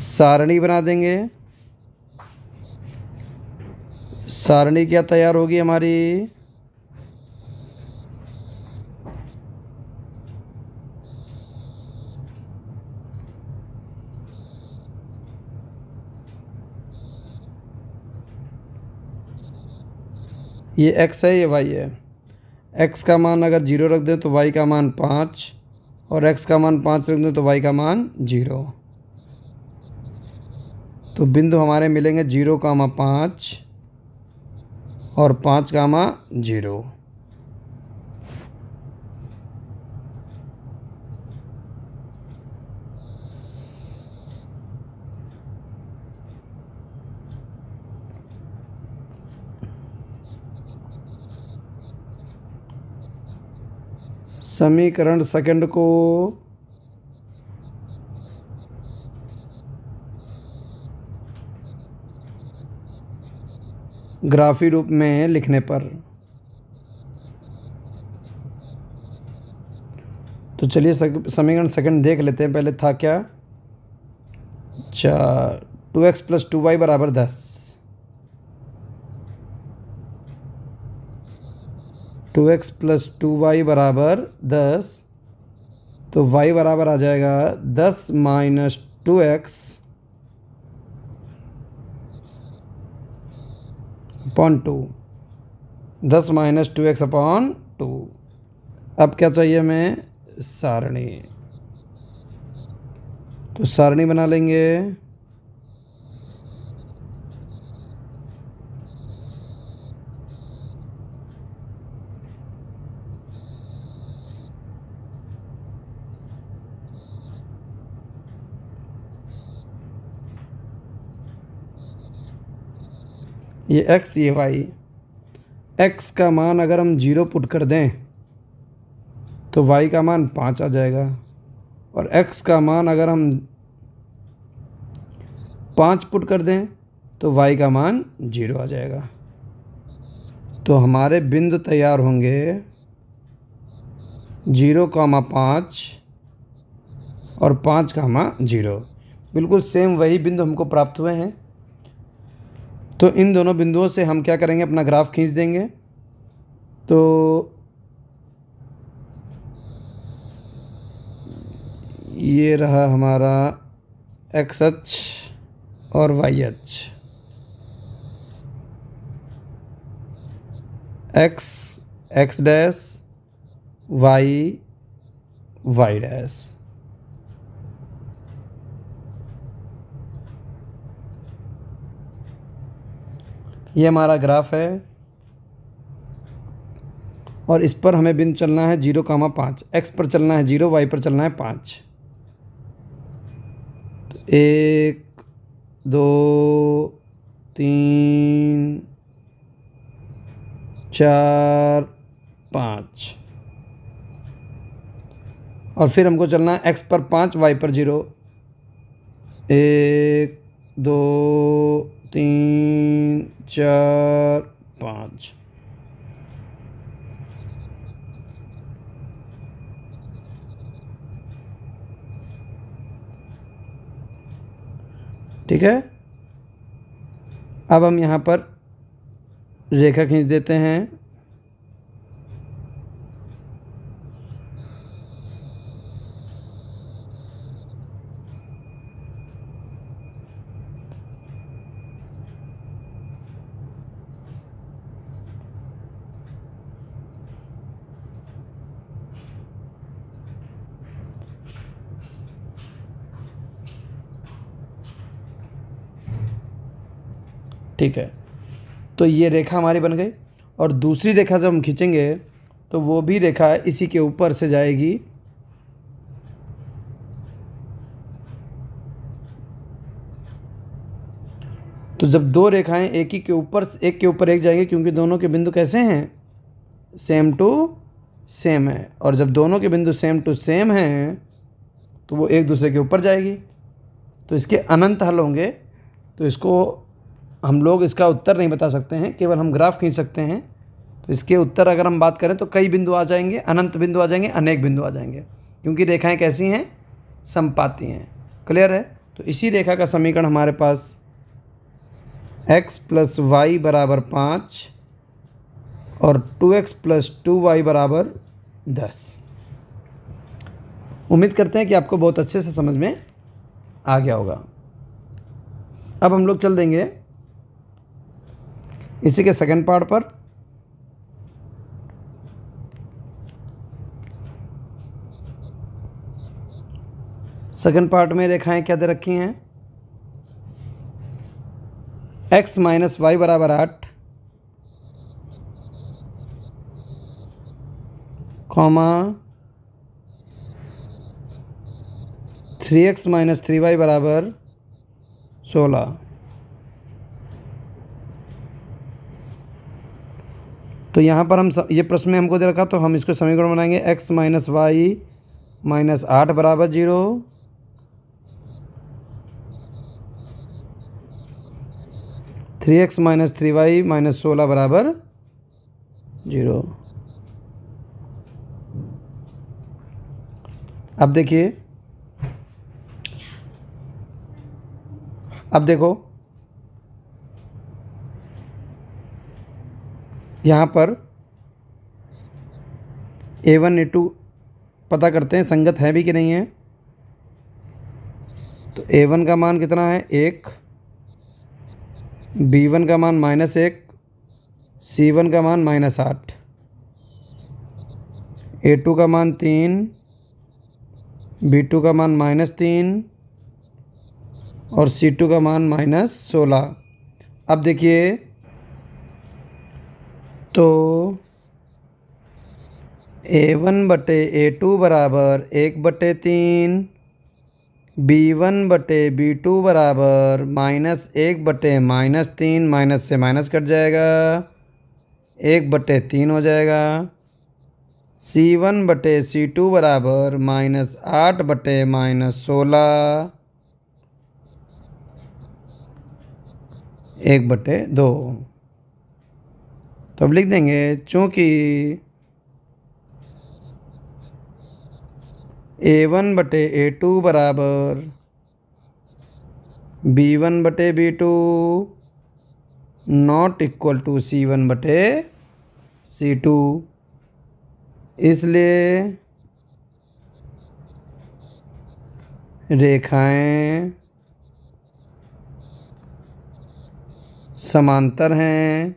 सारणी बना देंगे। सारणी क्या तैयार होगी हमारी, ये x है ये y है। x का मान अगर जीरो रख दें तो y का मान पाँच और x का मान पाँच रख दें तो y का मान जीरो। तो बिंदु हमारे मिलेंगे जीरो कामा पाँच और पाँच कामा जीरो। समीकरण सेकंड को ग्राफी रूप में लिखने पर, तो चलिए समीकरण सेकंड देख लेते हैं। पहले था क्या, अच्छा two x plus two y बराबर दस, two x plus two y बराबर दस, तो y बराबर आ जाएगा दस minus two x upon two, दस minus two x upon two. अब क्या चाहिए हमें, सारणी, तो सारणी बना लेंगे। ये x ये y, x का मान अगर हम जीरो पुट कर दें तो y का मान पाँच आ जाएगा और x का मान अगर हम पाँच पुट कर दें तो y का मान जीरो आ जाएगा। तो हमारे बिंदु तैयार होंगे जीरो कामा पाँच और पाँच कामा जीरो। बिल्कुल सेम वही बिंदु हमको प्राप्त हुए हैं। तो इन दोनों बिंदुओं से हम क्या करेंगे, अपना ग्राफ खींच देंगे। तो ये रहा हमारा एक्स अक्ष और वाई अक्ष, x x dash Y Y dash. ये हमारा ग्राफ है और इस पर हमें बिंदु चलना है जीरो कामा पाँच, एक्स पर चलना है जीरो, वाई पर चलना है पाँच। एक दो तीन चार पाँच, और फिर हमको चलना है एक्स पर पाँच वाई पर जीरो। एक दो तीन चार पाँच, ठीक है। अब हम यहाँ पर रेखा खींच देते हैं। ठीक है, तो ये रेखा हमारी बन गई और दूसरी रेखा जब हम खींचेंगे तो वो भी रेखा इसी के ऊपर से जाएगी। तो जब दो रेखाएं एक ही के ऊपर एक के ऊपर एक जाएंगी, क्योंकि दोनों के बिंदु कैसे हैं, सेम टू सेम है, और जब दोनों के बिंदु सेम टू सेम हैं तो वो एक दूसरे के ऊपर जाएगी। तो इसके अनंत हल होंगे। तो इसको हम लोग इसका उत्तर नहीं बता सकते हैं, केवल हम ग्राफ खींच सकते हैं। तो इसके उत्तर अगर हम बात करें तो कई बिंदु आ जाएंगे, अनंत बिंदु आ जाएंगे, अनेक बिंदु आ जाएंगे, क्योंकि रेखाएं कैसी हैं, संपाती हैं। क्लियर है। तो इसी रेखा का समीकरण हमारे पास x प्लस वाई बराबर पाँच और two x plus two y बराबर दस। उम्मीद करते हैं कि आपको बहुत अच्छे से समझ में आ गया होगा। अब हम लोग चल देंगे इसी के सेकंड पार्ट पर। सेकंड पार्ट में रेखाएं क्या दे रखी हैं, x माइनस वाई बराबर आठ comma three x minus three Y बराबर सोलह, तो यहाँ पर हम ये प्रश्न में हमको दे रखा, तो हम इसको समीकरण बनाएंगे x माइनस वाई माइनस आठ बराबर zero, three x minus three Y minus सोलह बराबर जीरो। अब देखिए, अब देखो यहाँ पर ए वन ए टू पता करते हैं संगत है भी कि नहीं है। तो ए वन का मान कितना है एक, बी वन का मान माइनस एक, सी वन का मान माइनस आठ, ए टू का मान तीन, बी टू का मान माइनस तीन और सी टू का मान माइनस सोलह। अब देखिए, तो ए वन बटे ए टू बराबर एक बटे तीन, बी वन बटे बी टू बराबर माइनस एक बटे माइनस तीन, माइनस से माइनस कट जाएगा, एक बटे तीन हो जाएगा, सी वन बटे सी टू बराबर माइनस आठ बटे माइनस सोलह, एक बटे दो। तो अब लिख देंगे, चूँकि ए वन बटे ए टू बराबर बी वन बटे B two not equal to C one बटे सी टू, इसलिए रेखाएं समांतर हैं,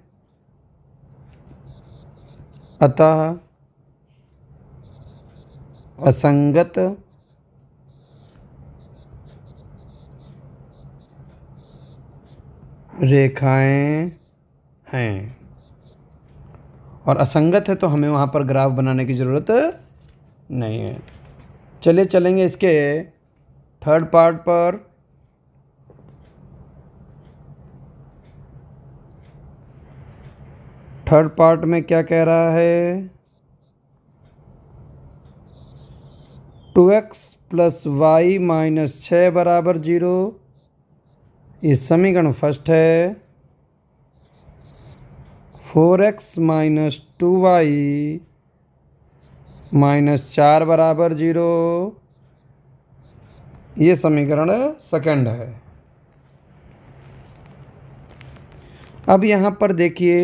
अतः असंगत रेखाएं हैं। और असंगत है तो हमें वहाँ पर ग्राफ बनाने की ज़रूरत नहीं है। चलिए चलेंगे इसके थर्ड पार्ट पर। थर्ड पार्ट में क्या कह रहा है, two x plus y minus छः बराबर जीरो, ये समीकरण फर्स्ट है, four x minus two Y minus चार बराबर जीरो, ये समीकरण सेकंड है। अब यहाँ पर देखिए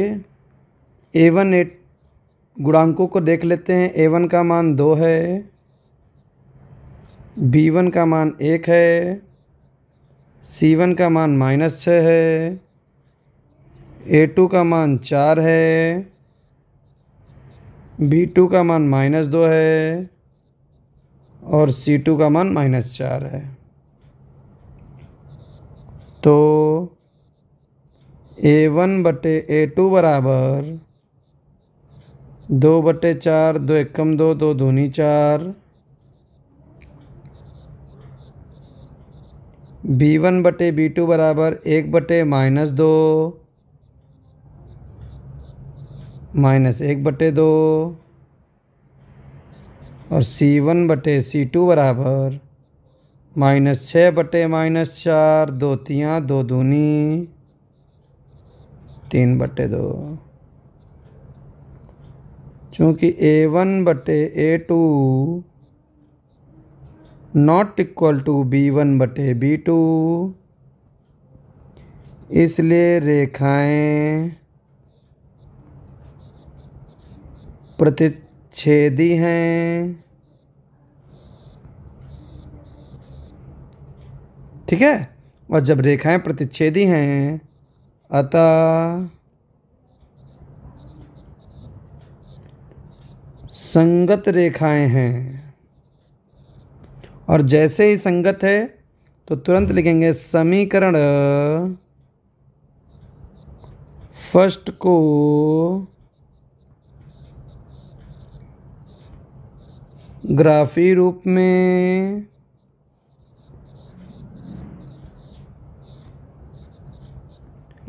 ए वन ए गुणांकों को देख लेते हैं। ए वन का मान दो है, बी वन का मान एक है, सी वन का मान माइनस छः है, ए टू का मान चार है, बी टू का मान माइनस दो है और सी टू का मान माइनस चार है। तो ए वन बटे ए टू बराबर दो बटे चार, दो एकम दो, दो दूनी चार, बी वन बटे बी टू बराबर एक बटे माइनस दो माइनस एक बटे दो और सी वन बटे सी टू बराबर माइनस छः बटे माइनस चार, दो तिया दो दूनी तीन बटे दो। चूँकि ए वन बटे ए two not equal to B one बटे बी टू, इसलिए रेखाएं प्रतिच्छेदी हैं। ठीक है, और जब रेखाएं प्रतिच्छेदी हैं अतः संगत रेखाएं हैं, और जैसे ही संगत है तो तुरंत लिखेंगे समीकरण फर्स्ट को ग्राफी रूप में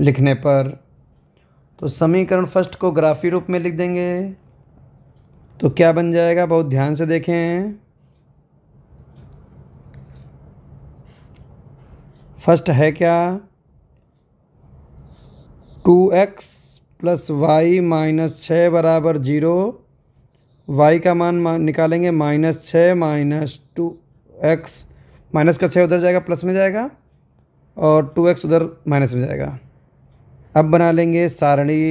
लिखने पर, तो समीकरण फर्स्ट को ग्राफी रूप में लिख देंगे तो क्या बन जाएगा, बहुत ध्यान से देखें। फर्स्ट है क्या, two x plus y minus छः बराबर जीरो। वाई का मान मा, निकालेंगे माइनस छः माइनस टू एक्स, माइनस का छः उधर जाएगा प्लस में जाएगा और टू एक्स उधर माइनस में जाएगा। अब बना लेंगे सारणी,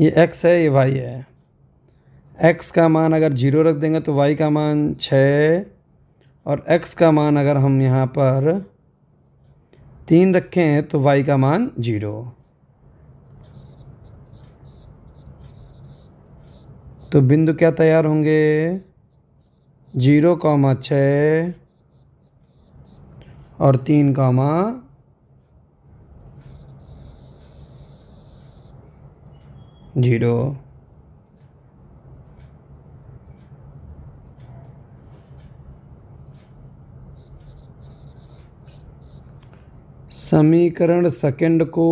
ये x है ये y है। x का मान अगर जीरो रख देंगे तो y का मान छः, और x का मान अगर हम यहाँ पर तीन रखें तो y का मान जीरो। तो बिंदु क्या तैयार होंगे, जीरो कॉमा छः और तीन कॉमा जीरो। समीकरण सेकंड को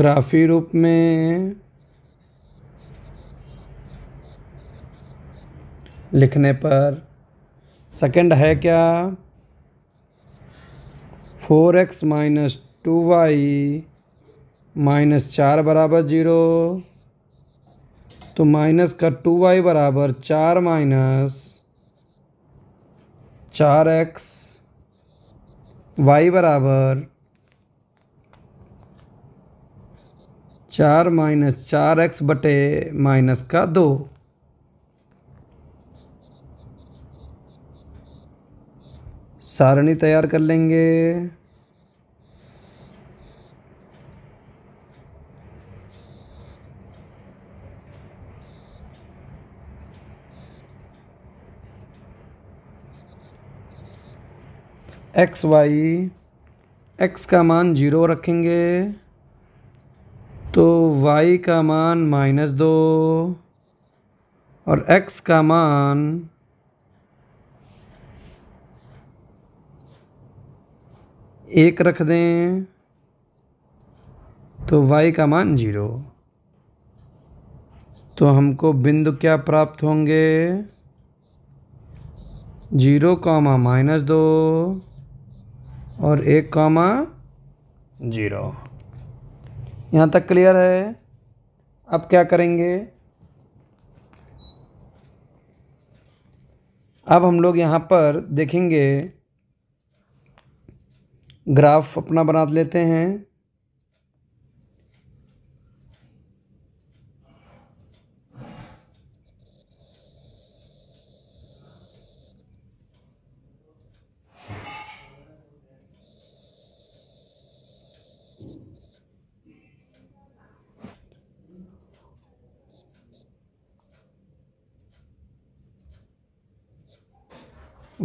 ग्राफी रूप में लिखने पर, सेकंड है क्या, four x minus two Y minus चार बराबर जीरो। तो माइनस का टू वाई बराबर चार माइनस चार एक्स, वाई बराबर चार माइनस चार एक्स बटे माइनस का दो। सारणी तैयार कर लेंगे। एक्स वाई, एक्स का मान जीरो रखेंगे तो वाई का मान माइनस दो और एक्स का मान एक रख दें तो वाई का मान जीरो। तो हमको बिंदु क्या प्राप्त होंगे, जीरो कॉमा माइनस दो और एक कॉमा जीरो। यहाँ तक क्लियर है। अब क्या करेंगे, अब हम लोग यहाँ पर देखेंगे, ग्राफ अपना बना लेते हैं।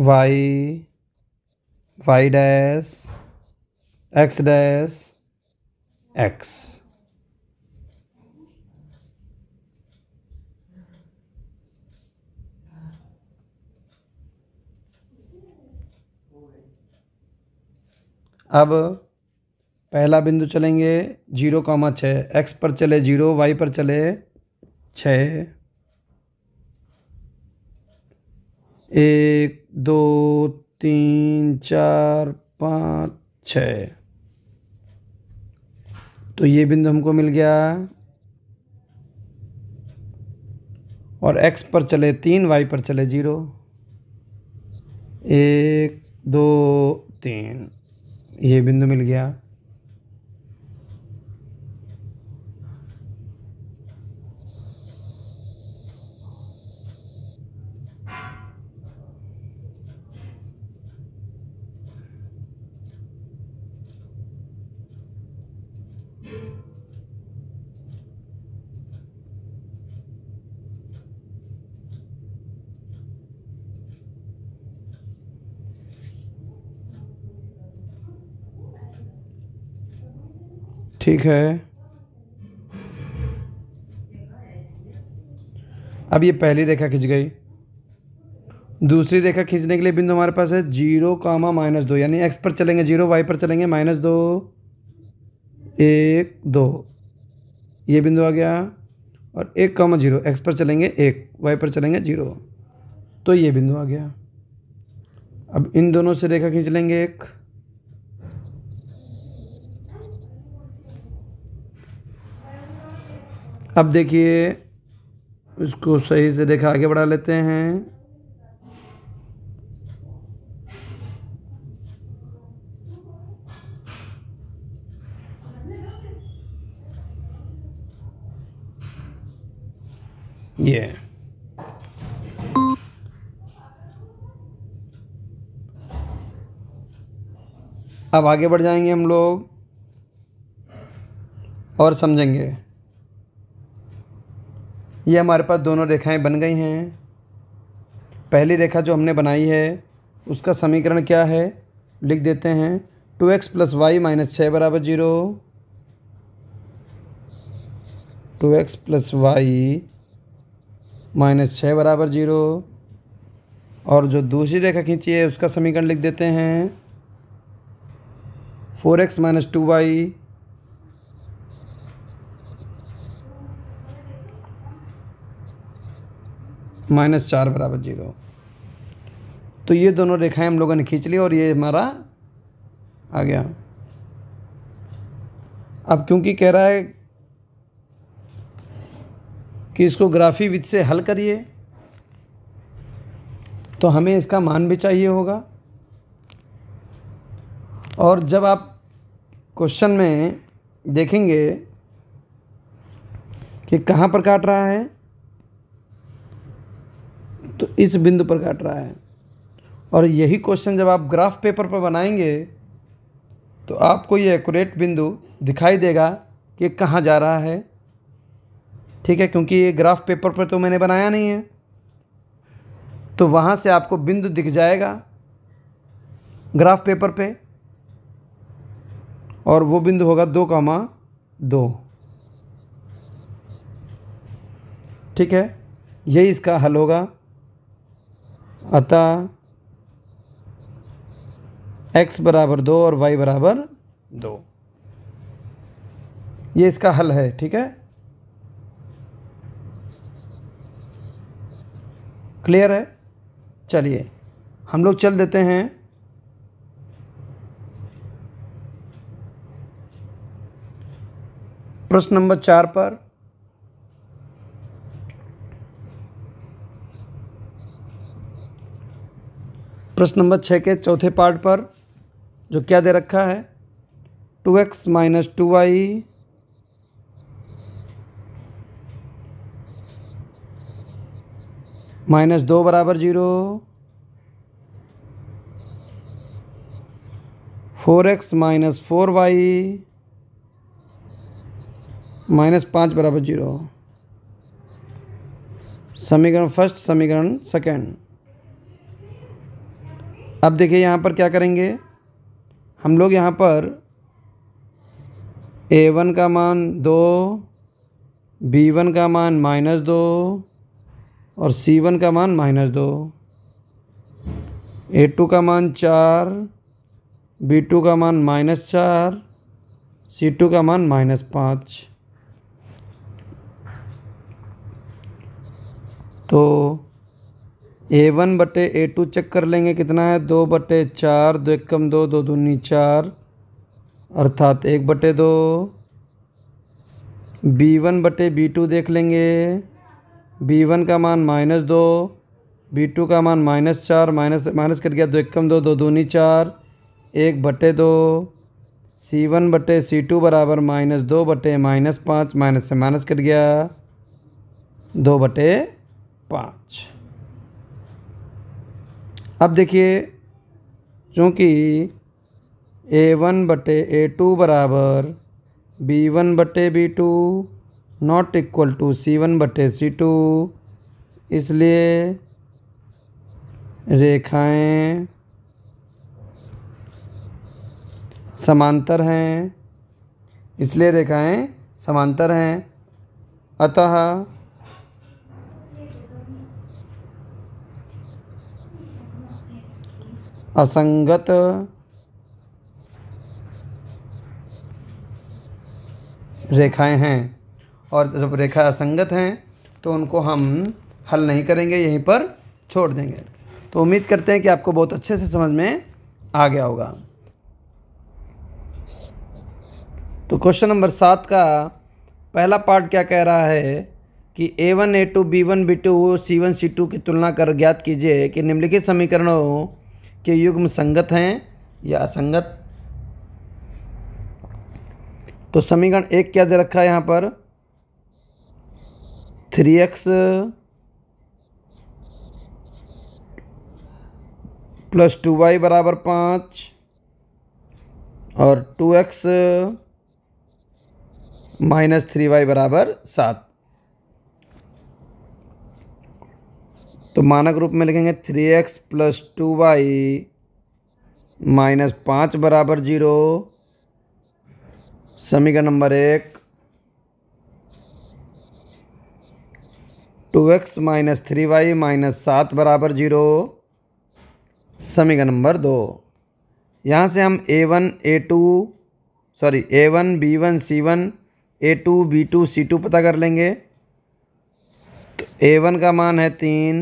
Y Y dash x dash x, अब पहला बिंदु चलेंगे जीरो कॉमा छः, एक्स पर चले जीरो, वाई पर चले छः, एक दो तीन चार पाँच छः। तो ये बिंदु हमको मिल गया और एक्स पर चले तीन, वाई पर चले जीरो, एक दो तीन, ये बिंदु मिल गया। ठीक है, अब ये पहली रेखा खिंच गई। दूसरी रेखा खींचने के लिए बिंदु हमारे पास है जीरो कामा माइनस दो, यानी एक्स पर चलेंगे जीरो, वाई पर चलेंगे माइनस दो, एक दो, ये बिंदु आ गया। और एक कामा जीरो, एक्स पर चलेंगे एक, वाई पर चलेंगे जीरो, तो ये बिंदु आ गया। अब इन दोनों से रेखा खींच लेंगे एक, अब देखिए इसको सही से देखा आगे बढ़ा लेते हैं। ये अब आगे बढ़ जाएंगे हम लोग और समझेंगे। ये हमारे पास दोनों रेखाएं बन गई हैं। पहली रेखा जो हमने बनाई है उसका समीकरण क्या है, लिख देते हैं। Two x plus y minus छः बराबर zero, two x plus y minus छः बराबर जीरो। और जो दूसरी रेखा खींची है उसका समीकरण लिख देते हैं। Four x minus two Y minus चार बराबर जीरो। तो ये दोनों रेखाएं हम लोगों ने खींच ली और ये हमारा आ गया। अब क्योंकि कह रहा है कि इसको ग्राफी विधि से हल करिए, तो हमें इसका मान भी चाहिए होगा। और जब आप क्वेश्चन में देखेंगे कि कहाँ पर काट रहा है, तो इस बिंदु पर काट रहा है। और यही क्वेश्चन जब आप ग्राफ पेपर पर बनाएंगे तो आपको ये एक्यूरेट बिंदु दिखाई देगा कि कहाँ जा रहा है। ठीक है, क्योंकि ये ग्राफ पेपर पर तो मैंने बनाया नहीं है, तो वहाँ से आपको बिंदु दिख जाएगा ग्राफ पेपर पे, और वो बिंदु होगा दो कॉमा दो। ठीक है, यही इसका हल होगा। अतः x बराबर दो और y बराबर दो, ये इसका हल है। ठीक है, क्लियर है। चलिए हम लोग चल देते हैं प्रश्न नंबर चार पर। प्रश्न नंबर छः के चौथे पार्ट पर जो क्या दे रखा है, two x minus two Y minus दो बराबर zero, four x minus four y minus पाँच बराबर जीरो। समीकरण फर्स्ट, समीकरण सेकंड। अब देखिए यहाँ पर क्या करेंगे हम लोग। यहाँ पर ए वन का मान दो, बी वन का मान माइनस दो और सी वन का मान माइनस दो, ए टू का मान चार, बी टू का मान माइनस चार, सी टू का मान माइनस पाँच। तो ए वन बटे ए टू चेक कर लेंगे, कितना है दो बटे चार, दो एक कम दो, दो दूनी चार, अर्थात एक बटे दो। बी वन बटे बी टू देख लेंगे, बी वन का मान माइनस दो, बी टू का मान माइनस चार, माइनस माइनस कट गया, दो एक कम दो, दो दूनी चार, एक बटे दो। सी वन बटे सी टू बराबर माइनस दो बटे माइनस पाँच, माइनस से माइनस कट गया, दो बटे पाँच। अब देखिए, चूँकि ए वन बटे ए टू बराबर बी वन बटे B two not equal to C one बटे सी टू, इसलिए रेखाएं समांतर हैं इसलिए रेखाएं समांतर हैं। अतः असंगत रेखाएं हैं, और जब रेखा असंगत हैं तो उनको हम हल नहीं करेंगे, यहीं पर छोड़ देंगे। तो उम्मीद करते हैं कि आपको बहुत अच्छे से समझ में आ गया होगा। तो क्वेश्चन नंबर सात का पहला पार्ट क्या कह रहा है कि ए वन ए two B one b two सी वन सी टू की तुलना कर ज्ञात कीजिए कि निम्नलिखित समीकरणों के युग्म संगत हैं या असंगत। तो समीकरण एक क्या दे रखा है यहाँ पर, three x plus two y बराबर पाँच और two x minus three Y बराबर सात। तो मानक रूप में लिखेंगे three x plus two Y minus पाँच बराबर जीरो, समीकरण नंबर एक। Two x minus three Y minus सात बराबर जीरो, समीकरण नंबर दो। यहाँ से हम a one A two sorry a one b one c one A two b two c two पता कर लेंगे। तो ए वन का मान है तीन,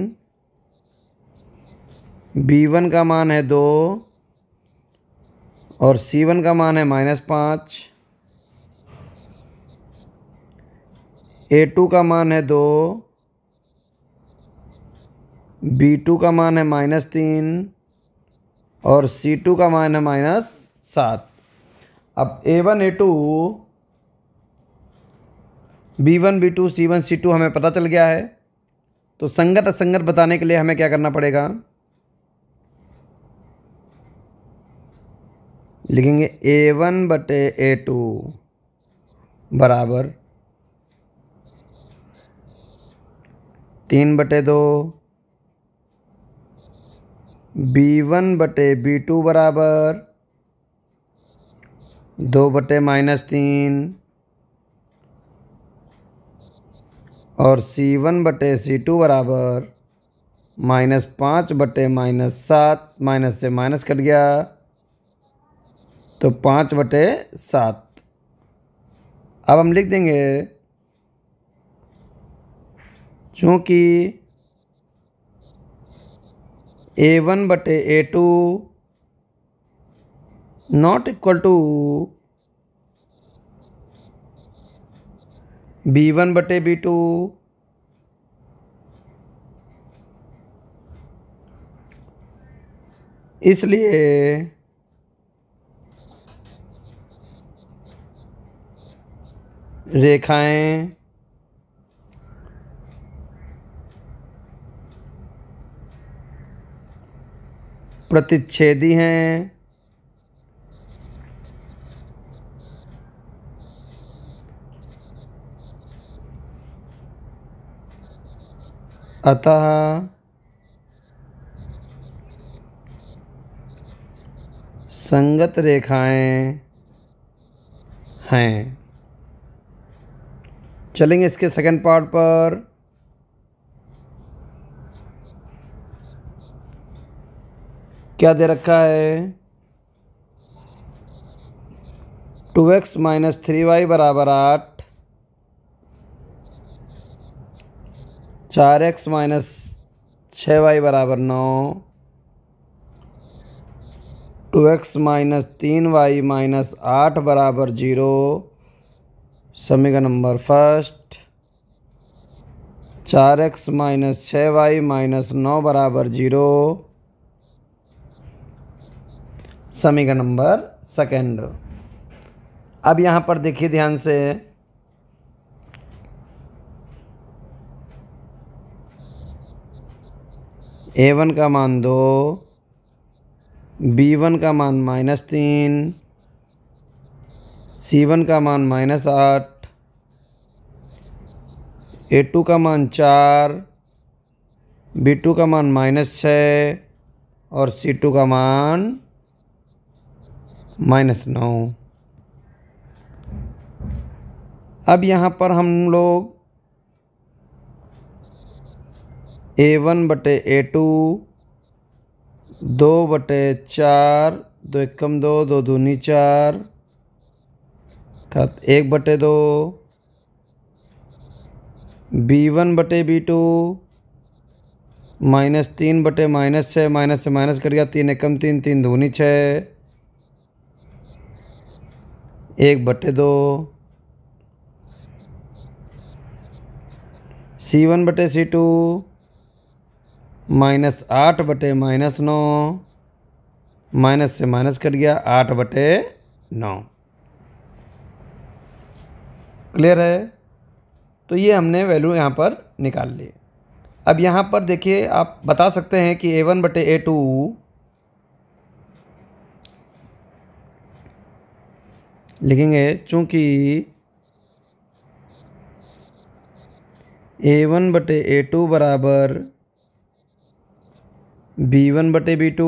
बी वन का मान है दो और सी वन का मान है माइनस पाँच। ए टू का मान है दो, बी टू का मान है माइनस तीन और सी टू का मान है माइनस सात। अब a one A two B one b two C one c two हमें पता चल गया है। तो संगत असंगत बताने के लिए हमें क्या करना पड़ेगा, लिखेंगे ए वन बटे ए टू बराबर तीन बटे दो, बी वन बटे बी टू बराबर दो बटे माइनस तीन और सी वन बटे सी टू बराबर माइनस पाँच बटे माइनस सात, माइनस से माइनस कट गया तो पाँच बटे सात। अब हम लिख देंगे, चूँकि ए वन बटे ए two not equal to B one बटे बी टू इसलिए रेखाएं प्रतिच्छेदी हैं अतः संगत रेखाएं हैं। चलेंगे इसके सेकंड पार्ट पर। क्या दे रखा है, two x minus three Y बराबर आठ, चार एक्स माइनस छः वाई बराबर नौ, टू एक्स माइनस तीन वाई माइनस आठ बराबर जीरो। समीकरण नंबर फर्स्ट, चार एक्स माइनस छः वाई माइनस नौ बराबर जीरो। समीकरण नंबर सेकेंड। अब यहाँ पर देखिए ध्यान से, ए वन का मान दो, बी वन का मान माइनस तीन, सी वन का मान माइनस आठ, ए टू का मान चार, बी टू का मान माइनस छः और सी टू का मान माइनस नौ। अब यहाँ पर हम लोग ए वन बटे ए टू, दो बटे चार, दो एकम दो, दो दूनी चार, अर्थात एक बटे दो, बी वन बटे बी टू माइनस तीन बटे माइनस छः, माइनस से माइनस कर गया, तीन एकम तीन, तीन दूनी छः, एक बटे दो, सी वन बटे सी टू माइनस आठ बटे माइनस नौ, माइनस से माइनस कट गया, आठ बटे नौ। क्लियर है? तो ये हमने वैल्यू यहाँ पर निकाल ली। अब यहाँ पर देखिए, आप बता सकते हैं कि ए वन बटे ए टू लिखेंगे, चूँकि ए वन बटे ए टू बराबर बी वन बटे B two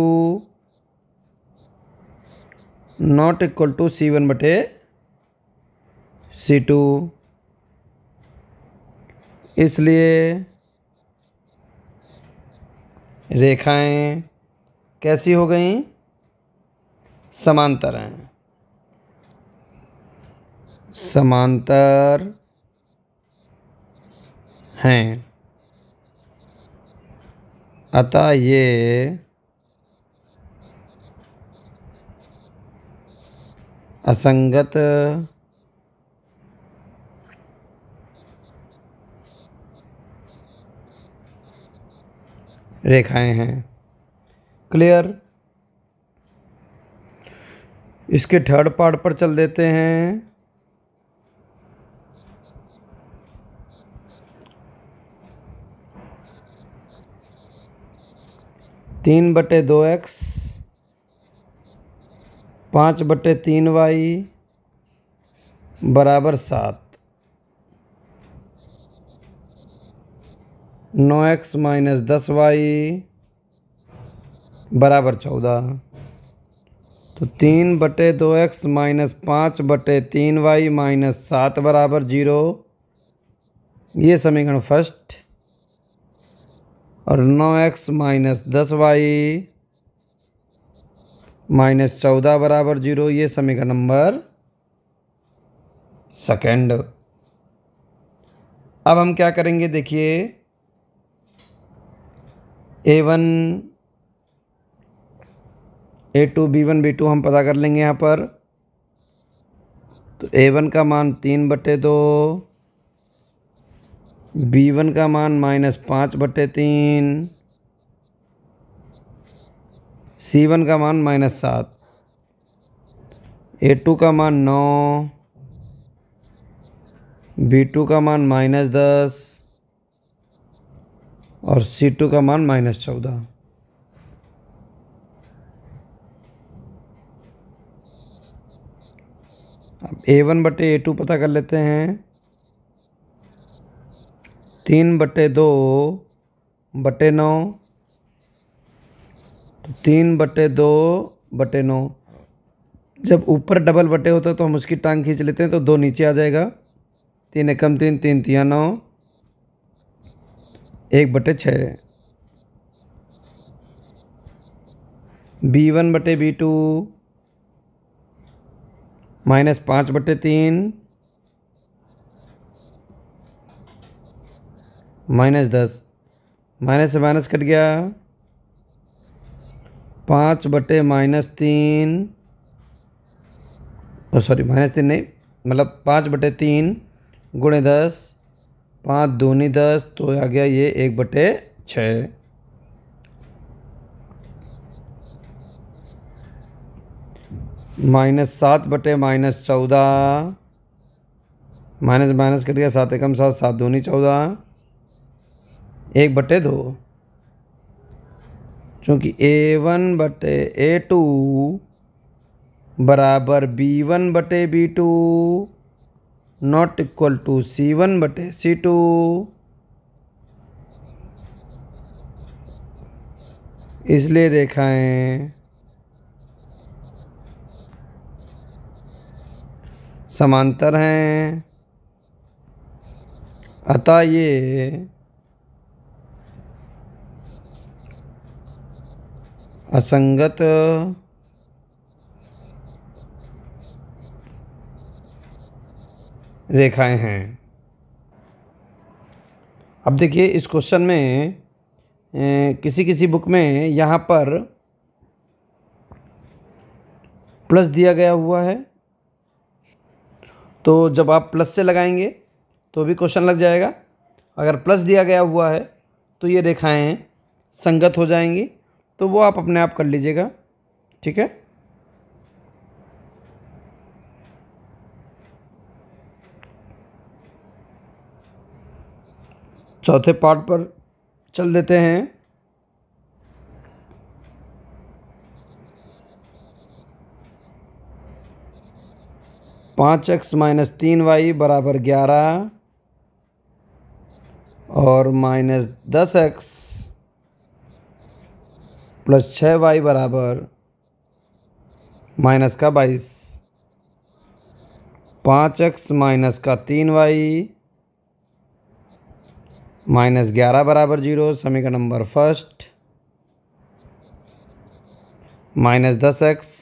not equal to C one बटे सी टू, इसलिए रेखाएं कैसी हो गई? समांतर हैं। समांतर हैं, अतः ये असंगत रेखाएं हैं। क्लियर? इसके थर्ड पार्ट पर चल देते हैं। तीन बटे दो एक्स, पाँच बटे तीन वाई बराबर सात, नौ एक्स माइनस दस वाई बराबर चौदह। तो तीन बटे दो एक्स माइनस पाँच बटे तीन वाई माइनस सात बराबर जीरो, ये समीकरण फर्स्ट, और नौ एक्स माइनस दस वाई माइनस चौदह बराबर जीरो, ये समीकरण नंबर सेकेंड। अब हम क्या करेंगे, देखिए, a one A two B one b two हम पता कर लेंगे यहाँ पर। तो ए वन का मान तीन बटे दो, बी वन का मान माइनस पाँच बटे तीन, सी वन का मान माइनस सात, ए टू का मान नौ, बी टू का मान माइनस दस और सी टू का मान माइनस चौदह। अब ए वन बटे ए टू पता कर लेते हैं। तीन बटे दो बटे नौ, तो तीन बटे दो बटे नौ, जब ऊपर डबल बटे होता है तो हम उसकी टांग खींच लेते हैं, तो दो नीचे आ जाएगा, तीन एकम तीन, तीन तिया नौ, एक बटे छः। बी वन बटे बी टू माइनस पाँच बटे तीन माइनस दस, माइनस से माइनस कट गया, पाँच बटे माइनस तीन, ओ सॉरी माइनस तीन नहीं मतलब पाँच बटे तीन गुणे दस, पाँच दूनी दस, तो आ गया ये एक बटे छः। माइनस सात बटे माइनस चौदह, माइनस माइनस कट गया, सात एकम सात, सात दूनी चौदह, एक बटे दो। चूँकि ए वन बटे ए टू बराबर बी वन बटे B two not equal to C one बटे सी टू, इसलिए रेखाएं समांतर हैं, अतः ये असंगत रेखाएं हैं। अब देखिए इस क्वेश्चन में ए, किसी किसी बुक में यहाँ पर प्लस दिया गया हुआ है, तो जब आप प्लस से लगाएंगे तो भी क्वेश्चन लग जाएगा। अगर प्लस दिया गया हुआ है तो ये रेखाएं संगत हो जाएंगी, तो वो आप अपने आप कर लीजिएगा, ठीक है। चौथे पार्ट पर चल देते हैं। पाँच एक्स माइनस तीन वाई बराबर ग्यारह और माइनस दस एक्स प्लस छः वाई बराबर माइनस का बाईस। पाँच एक्स माइनस का तीन वाई माइनस ग्यारह बराबर जीरो, समीकरण नंबर फर्स्ट। माइनस दस एक्स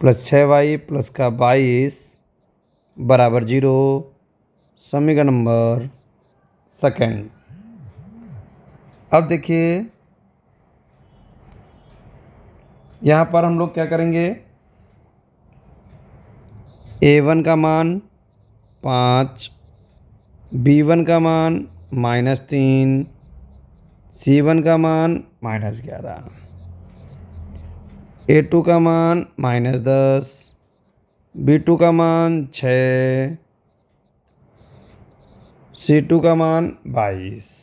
प्लस छः वाई प्लस का बाईस बराबर जीरो, समीकरण नंबर सेकंड। अब देखिए यहाँ पर हम लोग क्या करेंगे, ए वन का मान पाँच, बी वन का मान माइनस तीन, सी वन का मान माइनस ग्यारह, ए टू का मान माइनस दस, बी टू का मान छः, सी टू का मान बाईस।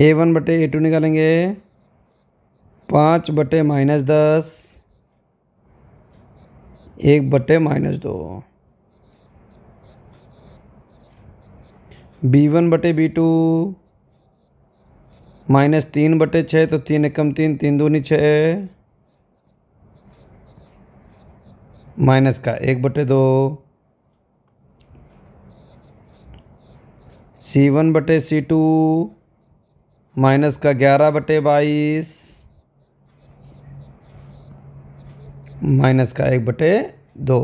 ए वन बटे ए टू निकालेंगे, पाँच बटे माइनस दस, एक बटे माइनस दो। बी वन बटे बी टू माइनस तीन बटे छः, तो तीन एकम तीन, तीन दूनी छः, माइनस का एक बटे दो। सी वन बटे सी टू माइनस का ग्यारह बटे बाईस माइनस का एक बटे दो।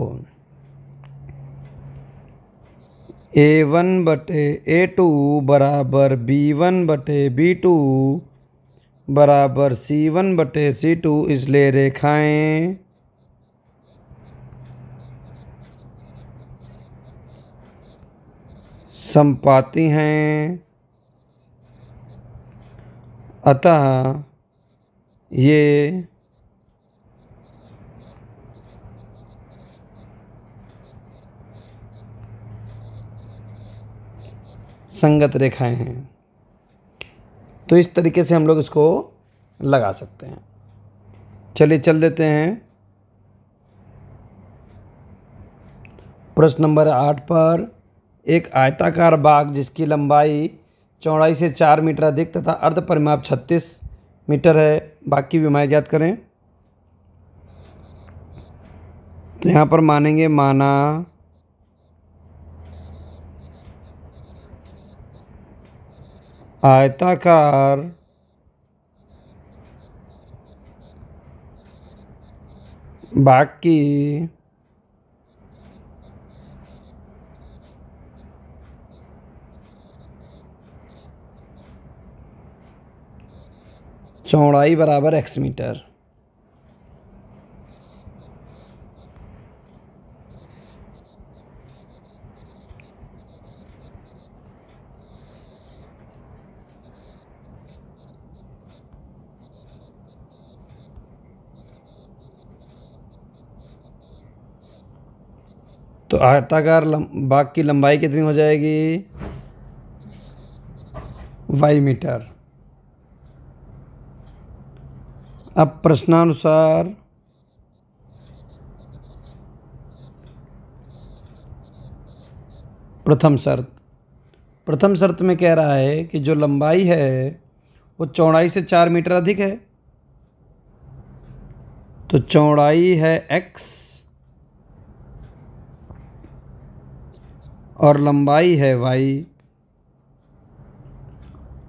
ए वन बटे ए टू बराबर बी वन बटे बी टू बराबर सी वन बटे सी टू, इसलिए रेखाएं समपाती हैं, अतः ये संगत रेखाएं हैं। तो इस तरीके से हम लोग इसको लगा सकते हैं। चलिए चल देते हैं प्रश्न नंबर आठ पर। एक आयताकार बाग जिसकी लंबाई चौड़ाई से चार मीटर अधिक तथा अर्ध परिमाप छत्तीस मीटर है, बाग की विमाएँ ज्ञात करें। तो यहाँ पर मानेंगे, माना आयताकार बाकी चौड़ाई बराबर एक्स मीटर। तो आयताकार बाग की लंबाई कितनी हो जाएगी? Y metre. अब प्रश्नानुसार प्रथम शर्त, प्रथम शर्त में कह रहा है कि जो लंबाई है वो चौड़ाई से चार मीटर अधिक है। तो चौड़ाई है एक्स और लंबाई है वाई।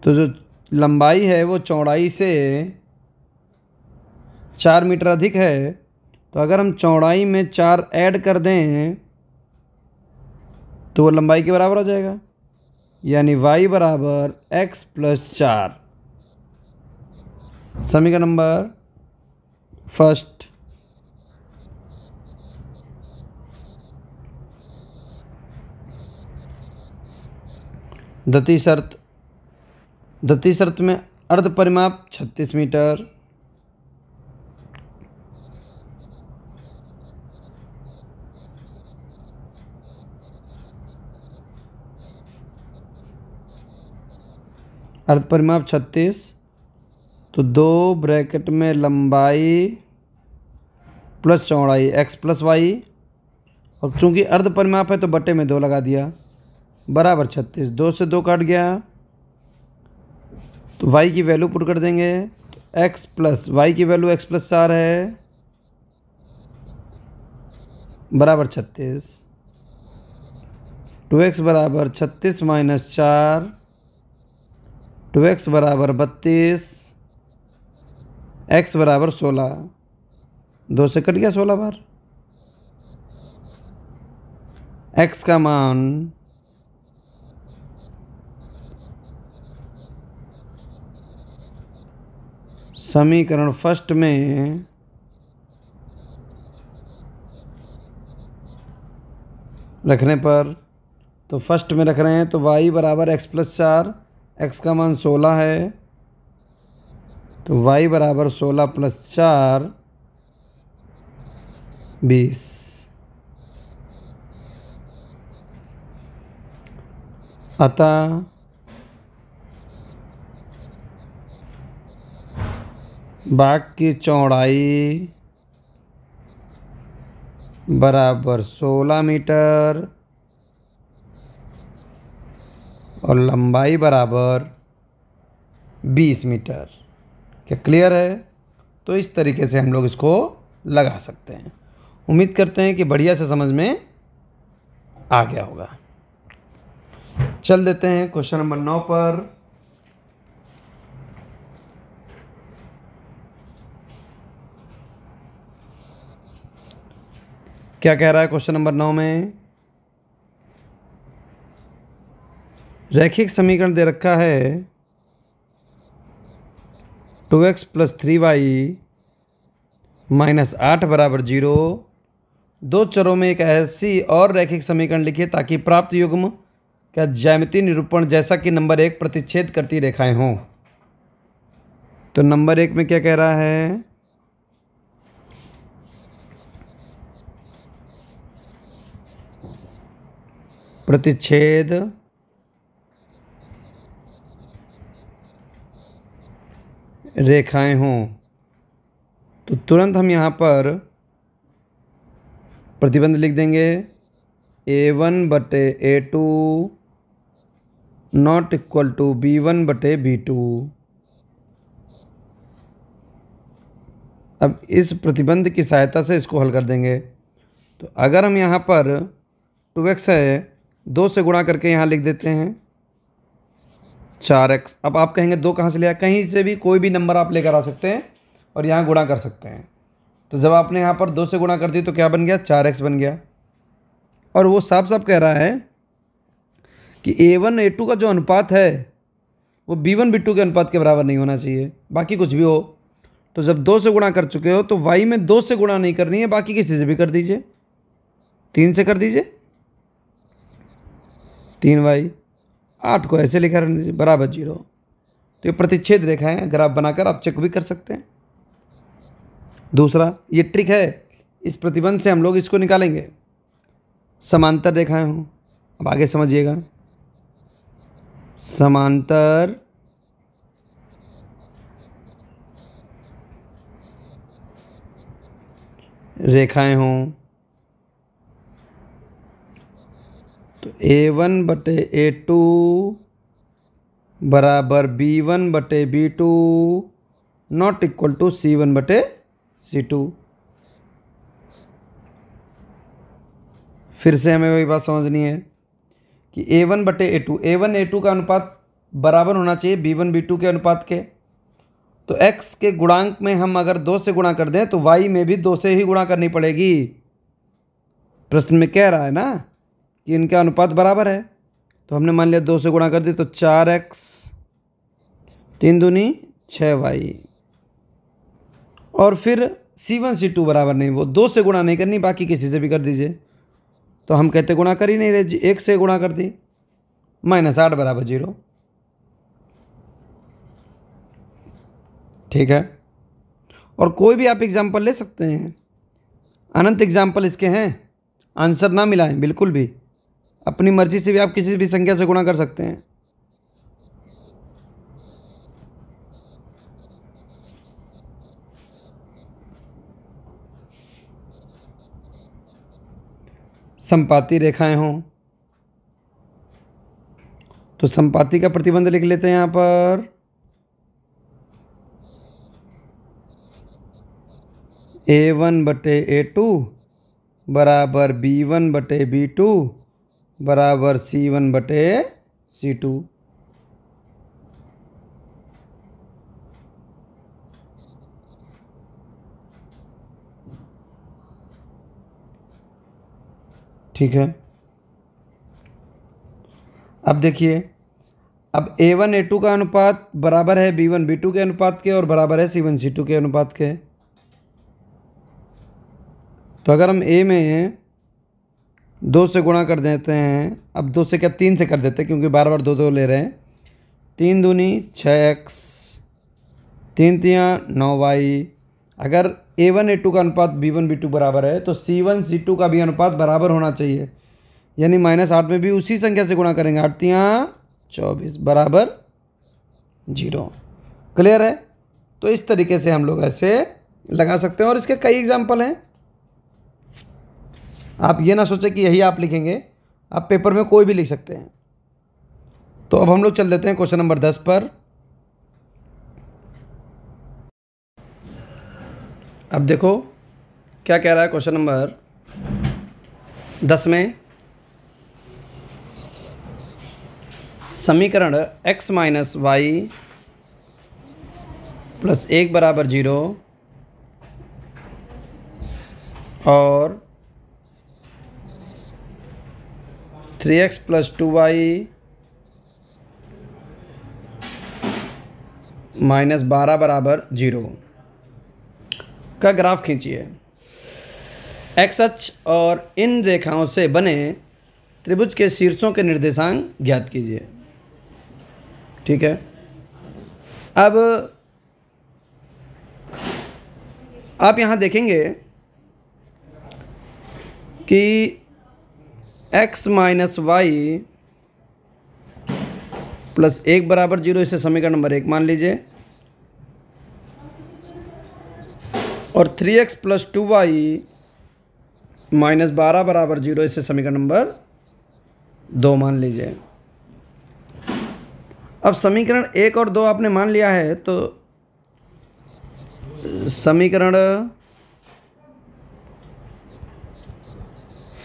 तो जो लंबाई है वो चौड़ाई से चार मीटर अधिक है, तो अगर हम चौड़ाई में चार ऐड कर दें तो वो लंबाई के बराबर हो जाएगा, यानी वाई बराबर एक्स प्लस चार। समीकरण नंबर फर्स्ट। द्वितीय शर्त, द्वितीय शर्त में अर्ध परिमाप छत्तीस मीटर। अर्ध परिमाप छत्तीस, तो दो ब्रैकेट में लंबाई प्लस चौड़ाई एक्स प्लस वाई, और चूँकि अर्ध परिमाप है तो बटे में दो लगा दिया बराबर छत्तीस। दो से दो कट गया तो वाई की वैल्यू पुट कर देंगे। तो एक्स प्लस वाई की वैल्यू एक्स प्लस चार है बराबर छत्तीस। टू एक्स बराबर छत्तीस माइनस चार, टू एक्स बराबर बत्तीस, एक्स बराबर सोलह। दो से कट गया सोलह बार। एक्स का मान समीकरण फर्स्ट में रखने पर, तो फर्स्ट में रख रहे हैं तो वाई बराबर एक्स प्लस चार, एक्स का मान सोलह है, तो वाई बराबर सोलह प्लस चार बीस। अतः बाग की चौड़ाई बराबर सोलह मीटर और लंबाई बराबर बीस मीटर। क्या क्लियर है? तो इस तरीके से हम लोग इसको लगा सकते हैं। उम्मीद करते हैं कि बढ़िया से समझ में आ गया होगा। चल देते हैं क्वेश्चन नंबर नौ पर। क्या कह रहा है क्वेश्चन नंबर नौ में? रैखिक समीकरण दे रखा है two x plus three Y minus आठ बराबर जीरो। दो चरों में एक ऐसी और रैखिक समीकरण लिखिए ताकि प्राप्त युग्म का ज्यामितीय निरूपण जैसा कि नंबर एक प्रतिच्छेद करती रेखाएं हों। तो नंबर एक में क्या कह रहा है? प्रतिच्छेद रेखाएं हों। तो तुरंत हम यहाँ पर प्रतिबंध लिख देंगे, ए वन बटे ए two not equal to B one बटे बी टू। अब इस प्रतिबंध की सहायता से इसको हल कर देंगे। तो अगर हम यहाँ पर टू एक्स है, दो से गुणा करके यहाँ लिख देते हैं चार एक्स। अब आप कहेंगे दो कहाँ से लिया? कहीं से भी कोई भी नंबर आप लेकर आ सकते हैं और यहाँ गुणा कर सकते हैं। तो जब आपने यहाँ पर दो से गुणा कर दी तो क्या बन गया, चार एक्स बन गया। और वो साफ साफ कह रहा है कि ए वन ए टू का जो अनुपात है वो बी वन बी टू के अनुपात के बराबर नहीं होना चाहिए, बाकी कुछ भी हो। तो जब दो से गुणा कर चुके हो तो वाई में दो से गुणा नहीं करनी है, बाकी किसी से भी कर दीजिए, तीन से कर दीजिए, तीन वाई, आठ को ऐसे लिखा रहने दीजिए बराबर जीरो। तो ये प्रतिच्छेद रेखाएं अगर आप बनाकर आप चेक भी कर सकते हैं। दूसरा ये ट्रिक है, इस प्रतिबंध से हम लोग इसको निकालेंगे, समांतर रेखाएं हों। अब आगे समझिएगा, समांतर रेखाएं हों तो ए वन बटे ए टू बराबर बी वन बटे B two not equal to C one बटे सी टू। फिर से हमें वही बात समझनी है कि ए वन बटे ए two, A one A two का अनुपात बराबर होना चाहिए बी वन बी टू के अनुपात के। तो x के गुणांक में हम अगर दो से गुणा कर दें तो y में भी दो से ही गुणा करनी पड़ेगी। प्रश्न में कह रहा है ना कि इनका अनुपात बराबर है, तो हमने मान लिया दो से गुणा कर दी तो चार एक्स, तीन दूनी छः वाई। और फिर सी वन सी टू बराबर नहीं, वो दो से गुणा नहीं करनी, बाकी किसी से भी कर दीजिए। तो हम कहते गुणा कर ही नहीं रहे, एक से गुणा कर दी, माइनस आठ बराबर जीरो। ठीक है, और कोई भी आप एग्जाम्पल ले सकते हैं, अनंत एग्जाम्पल इसके हैं। आंसर ना मिलाएं बिल्कुल भी, अपनी मर्जी से भी आप किसी भी संख्या से गुणा कर सकते हैं। संपाती रेखाएं हों तो संपाती का प्रतिबंध लिख लेते हैं यहाँ पर, ए वन बटे ए टू बराबर बी वन बटे बी टू बराबर सी वन बटे सी टू। ठीक है, अब देखिए, अब ए वन ए टू का अनुपात बराबर है बी वन बी टू के अनुपात के और बराबर है सी वन सी टू के अनुपात के। तो अगर हम ए में दो से गुणा कर देते हैं, अब दो से क्या तीन से कर देते हैं क्योंकि बार बार दो दो ले रहे हैं, तीन दूनी छः एक्स, तीन तिया नौ वाई। अगर ए वन ए टू का अनुपात बी वन बी टू बराबर है तो सी वन सी टू का भी अनुपात बराबर होना चाहिए, यानी माइनस आठ में भी उसी संख्या से गुणा करेंगे, आठ तिया चौबीस बराबर जीरो। क्लियर है? तो इस तरीके से हम लोग ऐसे लगा सकते हैं और इसके कई एग्जाम्पल हैं। आप ये ना सोचें कि यही आप लिखेंगे, आप पेपर में कोई भी लिख सकते हैं। तो अब हम लोग चल देते हैं क्वेश्चन नंबर दस पर। अब देखो क्या कह रहा है क्वेश्चन नंबर दस में, समीकरण x माइनस वाई प्लस एक बराबर जीरो और three x plus two Y minus बारह बराबर जीरो का ग्राफ खींचिए। एक्स अक्ष और इन रेखाओं से बने त्रिभुज के शीर्षों के निर्देशांक ज्ञात कीजिए। ठीक है, अब आप यहाँ देखेंगे कि x माइनस वाई प्लस एक बराबर जीरो, इसे समीकरण नंबर एक मान लीजिए, और three x plus two Y minus बारह बराबर जीरो, इसे समीकरण नंबर दो मान लीजिए। अब समीकरण एक और दो आपने मान लिया है, तो समीकरण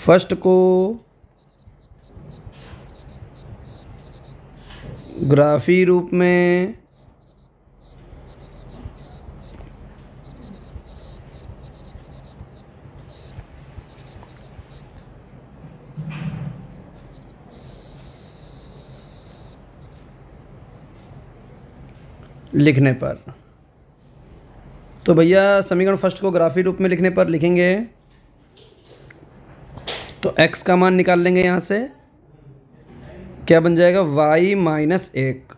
फर्स्ट को ग्राफी रूप में लिखने पर। तो भैया समीकरण फर्स्ट को ग्राफी रूप में लिखने पर लिखेंगे तो x का मान निकाल लेंगे यहाँ से, क्या बन जाएगा y माइनस एक।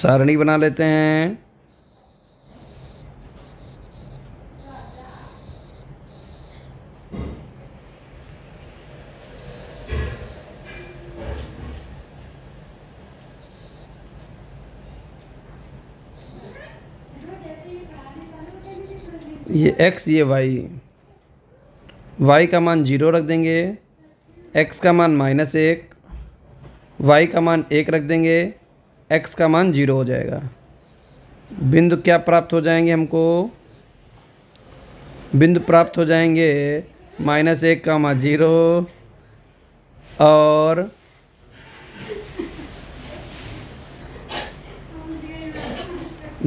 सारणी बना लेते हैं, ये x ये y, y का मान जीरो रख देंगे, x का मान माइनस एक, y का मान एक रख देंगे, x का मान जीरो हो जाएगा। बिंदु क्या प्राप्त हो जाएंगे हमको, बिंदु प्राप्त हो जाएंगे माइनस एक का मान जीरो और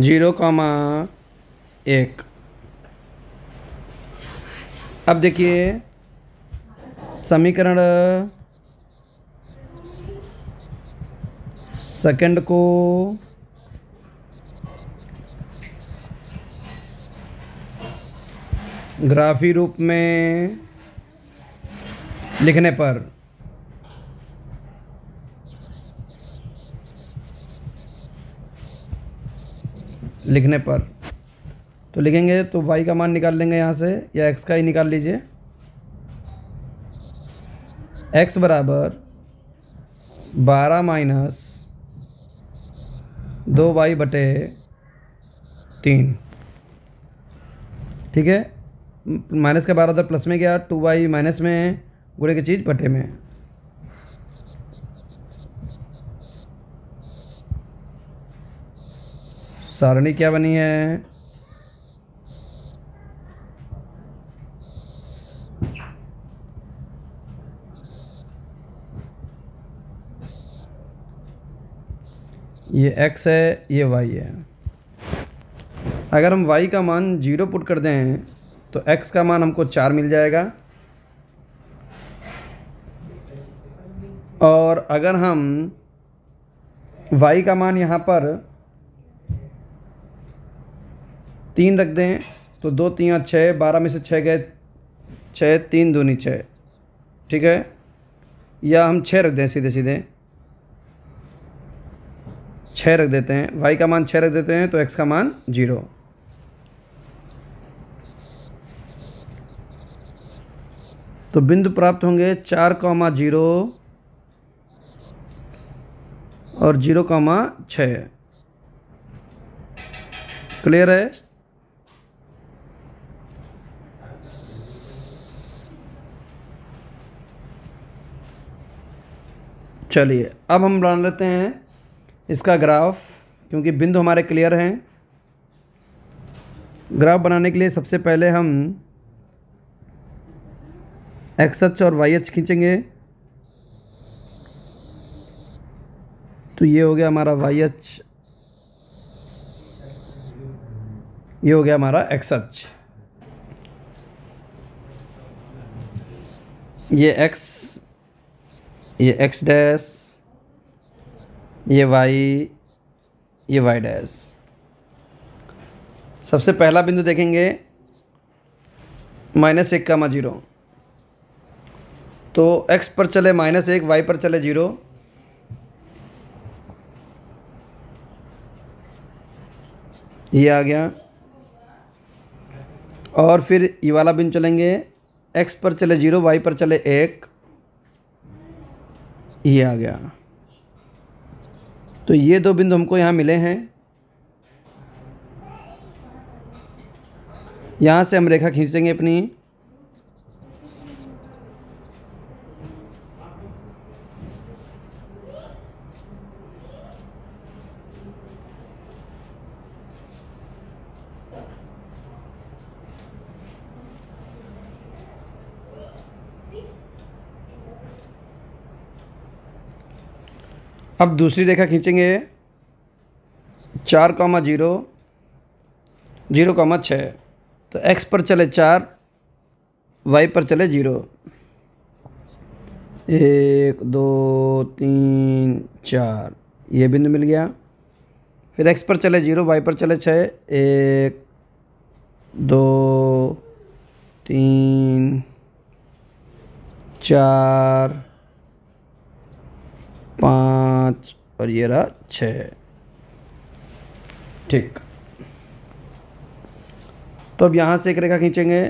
जीरो का मान एक। अब देखिए समीकरण सेकंड को ग्राफी रूप में लिखने पर लिखने पर तो लिखेंगे तो y का मान निकाल लेंगे यहाँ से या x का ही निकाल लीजिए। x बराबर बारह माइनस दो वाई बटे तीन, ठीक है, माइनस का बारह उधर प्लस में गया, टू वाई माइनस में गुणे की चीज़ बटे में, सारणी क्या बनी है ये x है ये y है। अगर हम y का मान जीरो पुट कर दें तो x का मान हमको चार मिल जाएगा और अगर हम y का मान यहाँ पर तीन रख दें तो दो तीन छः, बारह में से छः गए छः, तीन दूनी छः, ठीक है, या हम छः रख दें सीधे सीधे छः रख देते हैं, y का मान छः रख देते हैं तो x का मान जीरो। तो बिंदु प्राप्त होंगे चार कॉमा जीरो और जीरो कॉमा छः। क्लियर है? चलिए अब हम बना लेते हैं इसका ग्राफ, क्योंकि बिंदु हमारे क्लियर हैं। ग्राफ बनाने के लिए सबसे पहले हम एक्स अक्ष और वाई अक्ष खींचेंगे, तो ये हो गया हमारा वाई अक्ष, ये हो गया हमारा एक्स अक्ष, ये एक्स, ये एक्स डैश, ये वाई, ये वाई डैश। सबसे पहला बिंदु देखेंगे माइनस एक का मा जीरो, तो एक्स पर चले माइनस एक, वाई पर चले जीरो, ये आ गया। और फिर ये वाला बिंदु चलेंगे, एक्स पर चले जीरो, वाई पर चले एक, ये आ गया। तो ये दो बिंदु हमको यहाँ मिले हैं, यहाँ से हम रेखा खींचेंगे अपनी, अब दूसरी रेखा खींचेंगे चार कॉमा जीरो, जीरो कॉमा छः, तो एक्स पर चले चार, वाई पर चले जीरो, एक दो तीन चार, ये बिंदु मिल गया। फिर एक्स पर चले जीरो, वाई पर चले छः, एक दो तीन चार पाँच और ये रहा छः। ठीक, तो अब यहाँ से एक रेखा खींचेंगे,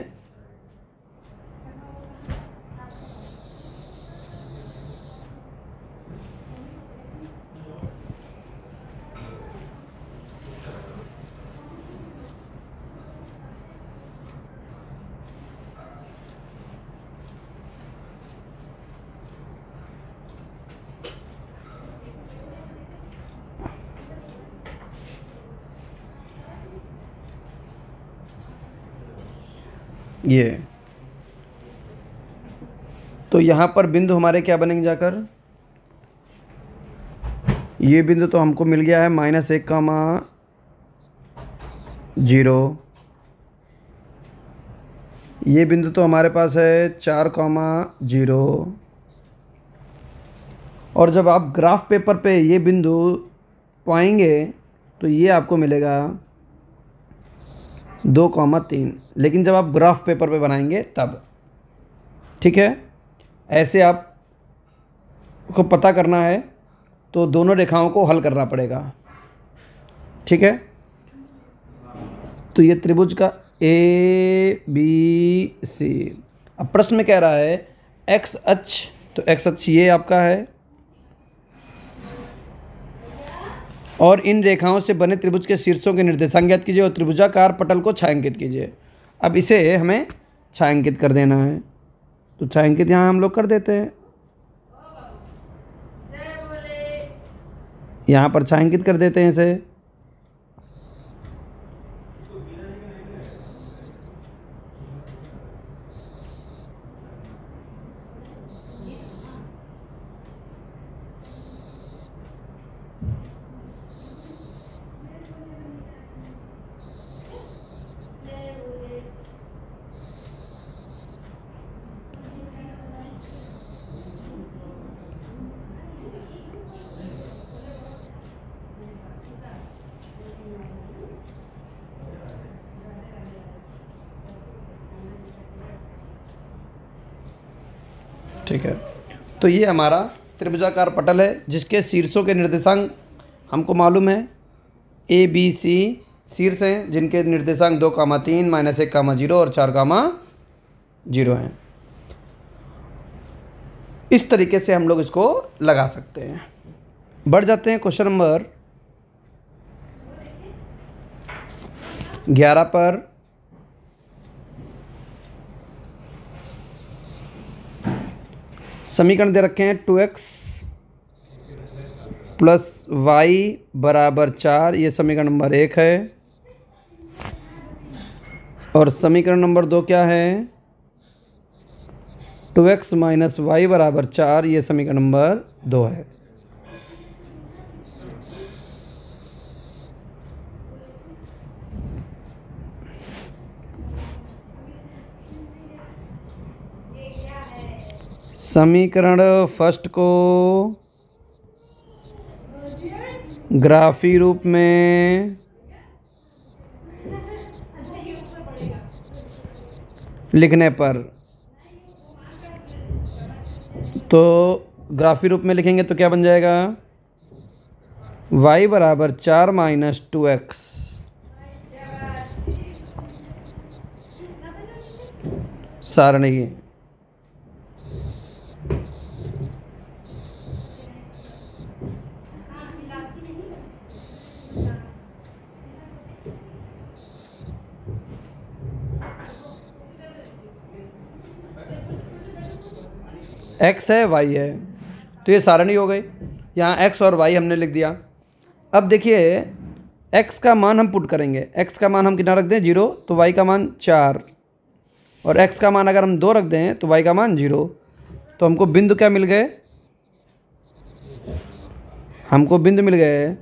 ये। तो यहाँ पर बिंदु हमारे क्या बनेंगे जाकर, ये बिंदु तो हमको मिल गया है माइनस एक कामा जीरो, ये बिंदु तो हमारे पास है चार कामा जीरो। और जब आप ग्राफ पेपर पे ये बिंदु पाएंगे तो ये आपको मिलेगा दो कॉमा तीन, लेकिन जब आप ग्राफ पेपर पे बनाएंगे तब। ठीक है, ऐसे आप को पता करना है तो दोनों रेखाओं को हल करना पड़ेगा। ठीक है, तो ये त्रिभुज का ए बी सी। अब प्रश्न में कह रहा है एक्स अक्ष, तो एक्स अक्ष ये आपका है और इन रेखाओं से बने त्रिभुज के शीर्षों के निर्देशांक ज्ञात कीजिए और त्रिभुजाकार पटल को छायांकित कीजिए। अब इसे हमें छायांकित कर देना है, तो छायांकित यहाँ हम लोग कर देते हैं, यहाँ पर छायांकित कर देते हैं इसे। ठीक है, तो ये हमारा त्रिभुजाकार पटल है जिसके शीर्षों के निर्देशांक हमको मालूम है ए बी सी शीर्ष हैं जिनके निर्देशांक दो कामा तीन माइनस एक कामा जीरो और चार कामा जीरो हैं। इस तरीके से हम लोग इसको लगा सकते हैं। बढ़ जाते हैं क्वेश्चन नंबर ग्यारह पर। समीकरण दे रखे हैं टू एक्स प्लस वाई बराबर चार, ये समीकरण नंबर एक है। और समीकरण नंबर दो क्या है, टू एक्स माइनस वाई बराबर चार, ये समीकरण नंबर दो है। समीकरण फर्स्ट को ग्राफी रूप में लिखने पर, तो ग्राफी रूप में लिखेंगे तो क्या बन जाएगा, y बराबर चार माइनस टू एक्स सारणी। एक्स है वाई है, तो ये सारणी हो गई, यहाँ एक्स और वाई हमने लिख दिया। अब देखिए एक्स का मान हम पुट करेंगे, एक्स का मान हम कितना रख दें जीरो, तो वाई का मान चार, और एक्स का मान अगर हम दो रख दें तो वाई का मान जीरो। तो हमको बिंदु क्या मिल गए, हमको बिंदु मिल गए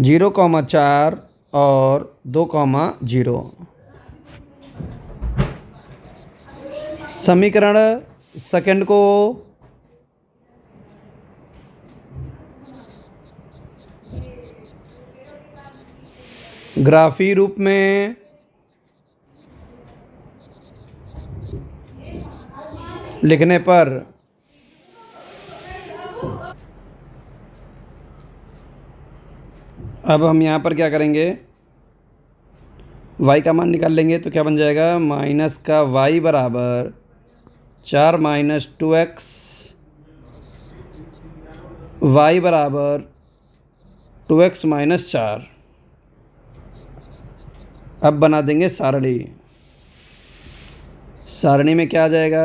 जीरो कॉमा चार और दो कॉमा जीरो। समीकरण सेकंड को ग्राफी रूप में, लिखने पर अब हम यहाँ पर क्या करेंगे, y का मान निकाल लेंगे। तो क्या बन जाएगा, माइनस का y बराबर चार माइनस टू एक्स, वाई बराबर टू एक्स माइनस चार। अब बना देंगे सारणी। सारणी में क्या आ जाएगा,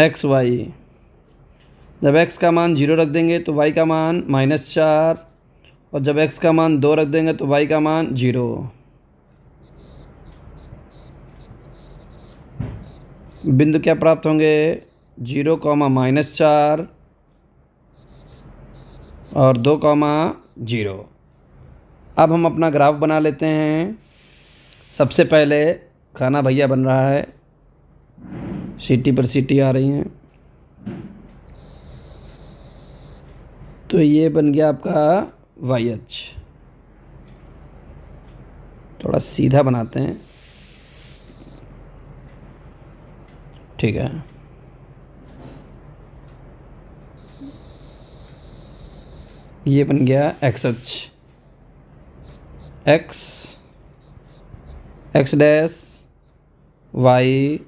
एक्स वाई। जब x का मान जीरो रख देंगे तो y का मान माइनस चार, और जब x का मान दो रख देंगे तो y का मान जीरो। बिंदु क्या प्राप्त होंगे, जीरो कॉमा माइनस चार और दो कॉमा जीरो। अब हम अपना ग्राफ बना लेते हैं। सबसे पहले खाना भैया बन रहा है, सीटी पर सीटी आ रही हैं। तो ये बन गया आपका वाई अक्ष। थोड़ा सीधा बनाते हैं, ठीक है। ये बन गया एक्स अक्ष, x x dash Y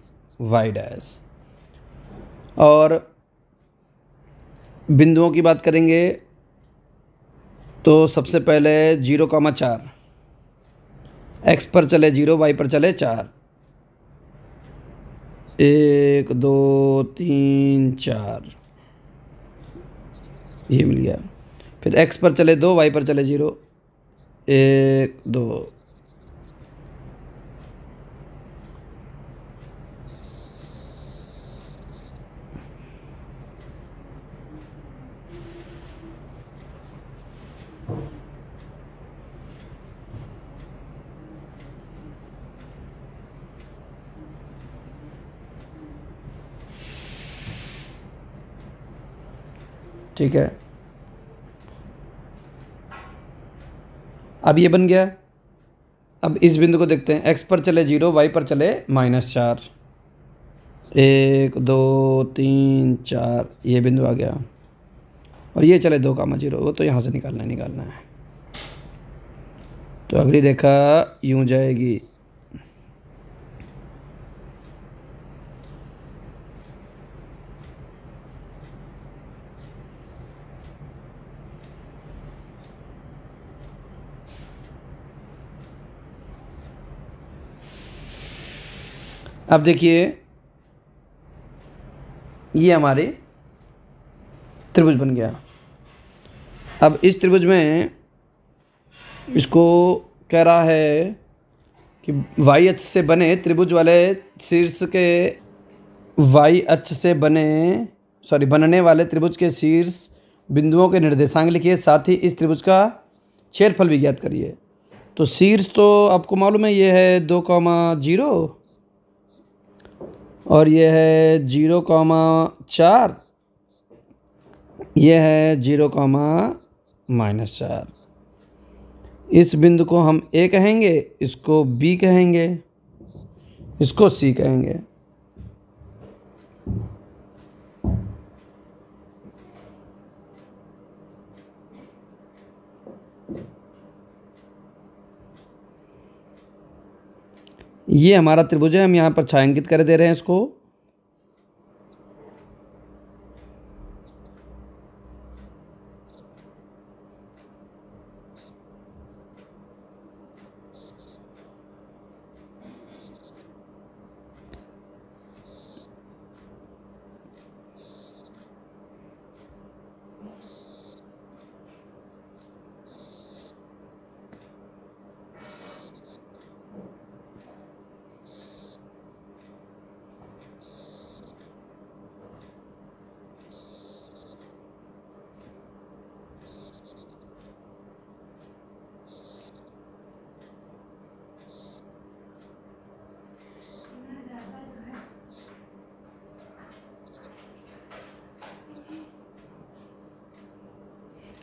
Y dash. और बिंदुओं की बात करेंगे तो सबसे पहले जीरो कॉमा चार, एक्स पर चले जीरो, वाई पर चले चार, एक दो तीन चार, ये मिल गया। फिर एक्स पर चले दो, वाई पर चले जीरो, एक दो, ठीक है। अब ये बन गया। अब इस बिंदु को देखते हैं, एक्स पर चले जीरो, वाई पर चले माइनस चार, एक दो तीन चार, ये बिंदु आ गया। और ये चले दो कामा जीरो, वो तो यहाँ से निकालना है, निकालना है। तो अगली रेखा यूँ जाएगी, आप देखिए ये हमारे त्रिभुज बन गया। अब इस त्रिभुज में इसको कह रहा है कि वाई अक्ष से बने त्रिभुज वाले शीर्ष के वाई अक्ष से बने सॉरी बनने वाले त्रिभुज के शीर्ष बिंदुओं के निर्देशांक लिखिए, साथ ही इस त्रिभुज का क्षेत्रफल भी ज्ञात करिए। तो शीर्ष तो आपको मालूम है, ये है दो कॉमा जीरो और ये है जीरो कॉमा चार, ये है जीरो कॉमा माइनस चार। इस बिंदु को हम ए कहेंगे, इसको बी कहेंगे, इसको सी कहेंगे। ये हमारा त्रिभुज है, हम यहाँ पर छायांकित कर दे रहे हैं इसको।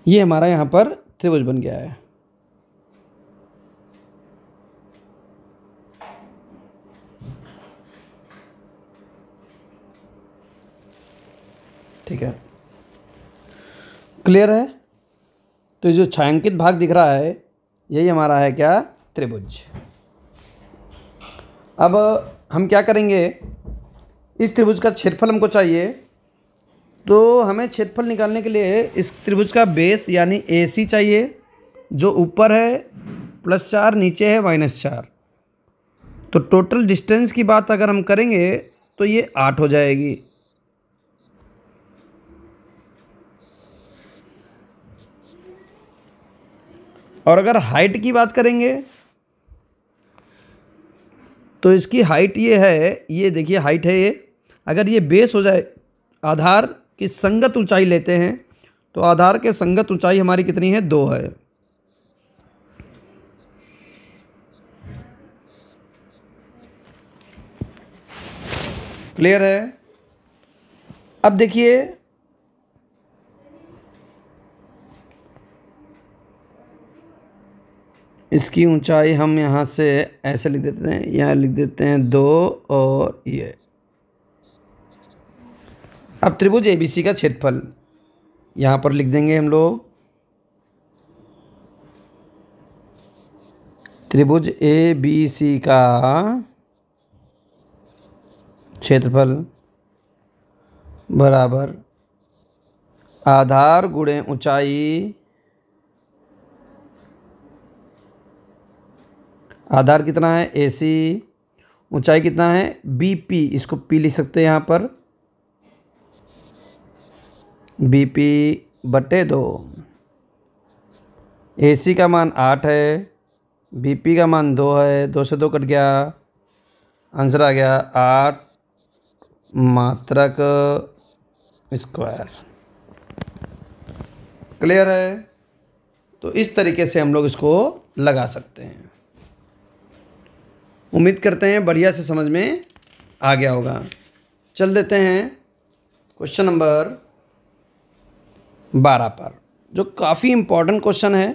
ये हमारा यहाँ पर त्रिभुज बन गया है। ठीक है, क्लियर है। तो ये जो छायांकित भाग दिख रहा है यही हमारा है क्या, त्रिभुज। अब हम क्या करेंगे, इस त्रिभुज का क्षेत्रफल हमको चाहिए, तो हमें क्षेत्रफल निकालने के लिए इस त्रिभुज का बेस यानी एसी चाहिए, जो ऊपर है प्लस चार, नीचे है माइनस चार। तो टोटल डिस्टेंस की बात अगर हम करेंगे तो ये आठ हो जाएगी। और अगर हाइट की बात करेंगे तो इसकी हाइट ये है, ये देखिए हाइट है ये। अगर ये बेस हो जाए, आधार की संगत ऊंचाई लेते हैं, तो आधार के संगत ऊंचाई हमारी कितनी है, दो है। क्लियर है। अब देखिए इसकी ऊंचाई हम यहाँ से ऐसे लिख देते हैं, यहाँ लिख देते हैं दो, और ये। अब त्रिभुज एबीसी का क्षेत्रफल यहाँ पर लिख देंगे हम लोग, त्रिभुज एबीसी का क्षेत्रफल बराबर आधार गुणे ऊंचाई, आधार कितना है एसी, ऊंचाई कितना है बीपी, इसको पी लिख सकते हैं यहाँ पर, बीपी बटे दो। एसी का मान आठ है, बीपी का मान दो है, दो से दो कट गया, आंसर आ गया आठ मात्रक स्क्वायर। क्लियर है। तो इस तरीके से हम लोग इसको लगा सकते हैं। उम्मीद करते हैं बढ़िया से समझ में आ गया होगा। चल देते हैं क्वेश्चन नंबर बारह पर, जो काफ़ी इम्पोर्टेंट क्वेश्चन है।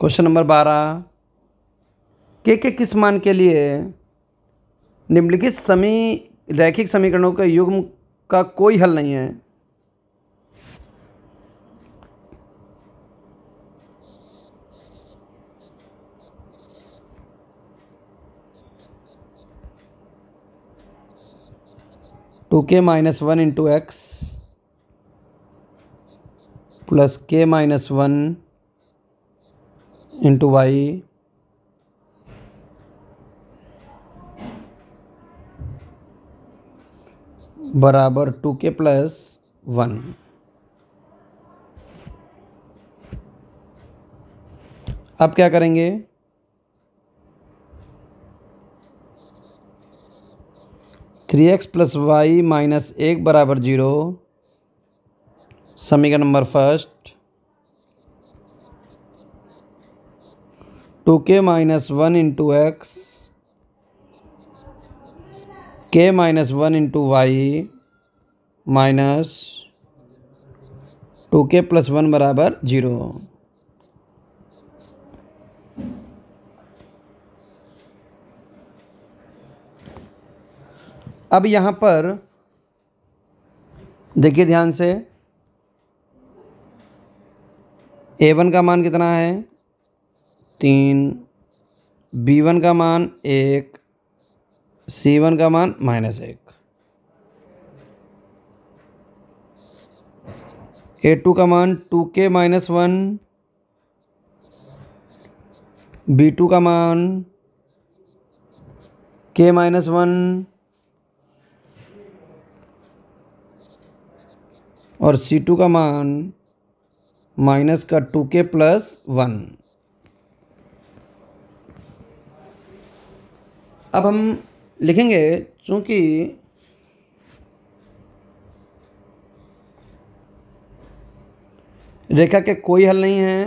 क्वेश्चन नंबर बारह, के के किस मान के लिए निम्नलिखित समी रैखिक समीकरणों के युग्म का कोई हल नहीं है। Two k minus one into x plus k minus one into Y बराबर टू के प्लस वन। अब क्या करेंगे, three x plus y minus एक बराबर जीरो, समीकरण number first. Two k minus one into x, k minus one into Y minus two k plus one बराबर zero. अब यहाँ पर देखिए ध्यान से, ए वन का मान कितना है तीन, बी वन का मान एक, सी वन का मान माइनस एक, ए टू का मान to k minus one, b two का मान के माइनस वन, और सी टू का मान माइनस का टू के प्लस वन। अब हम लिखेंगे, चूँकि रेखा के कोई हल नहीं है,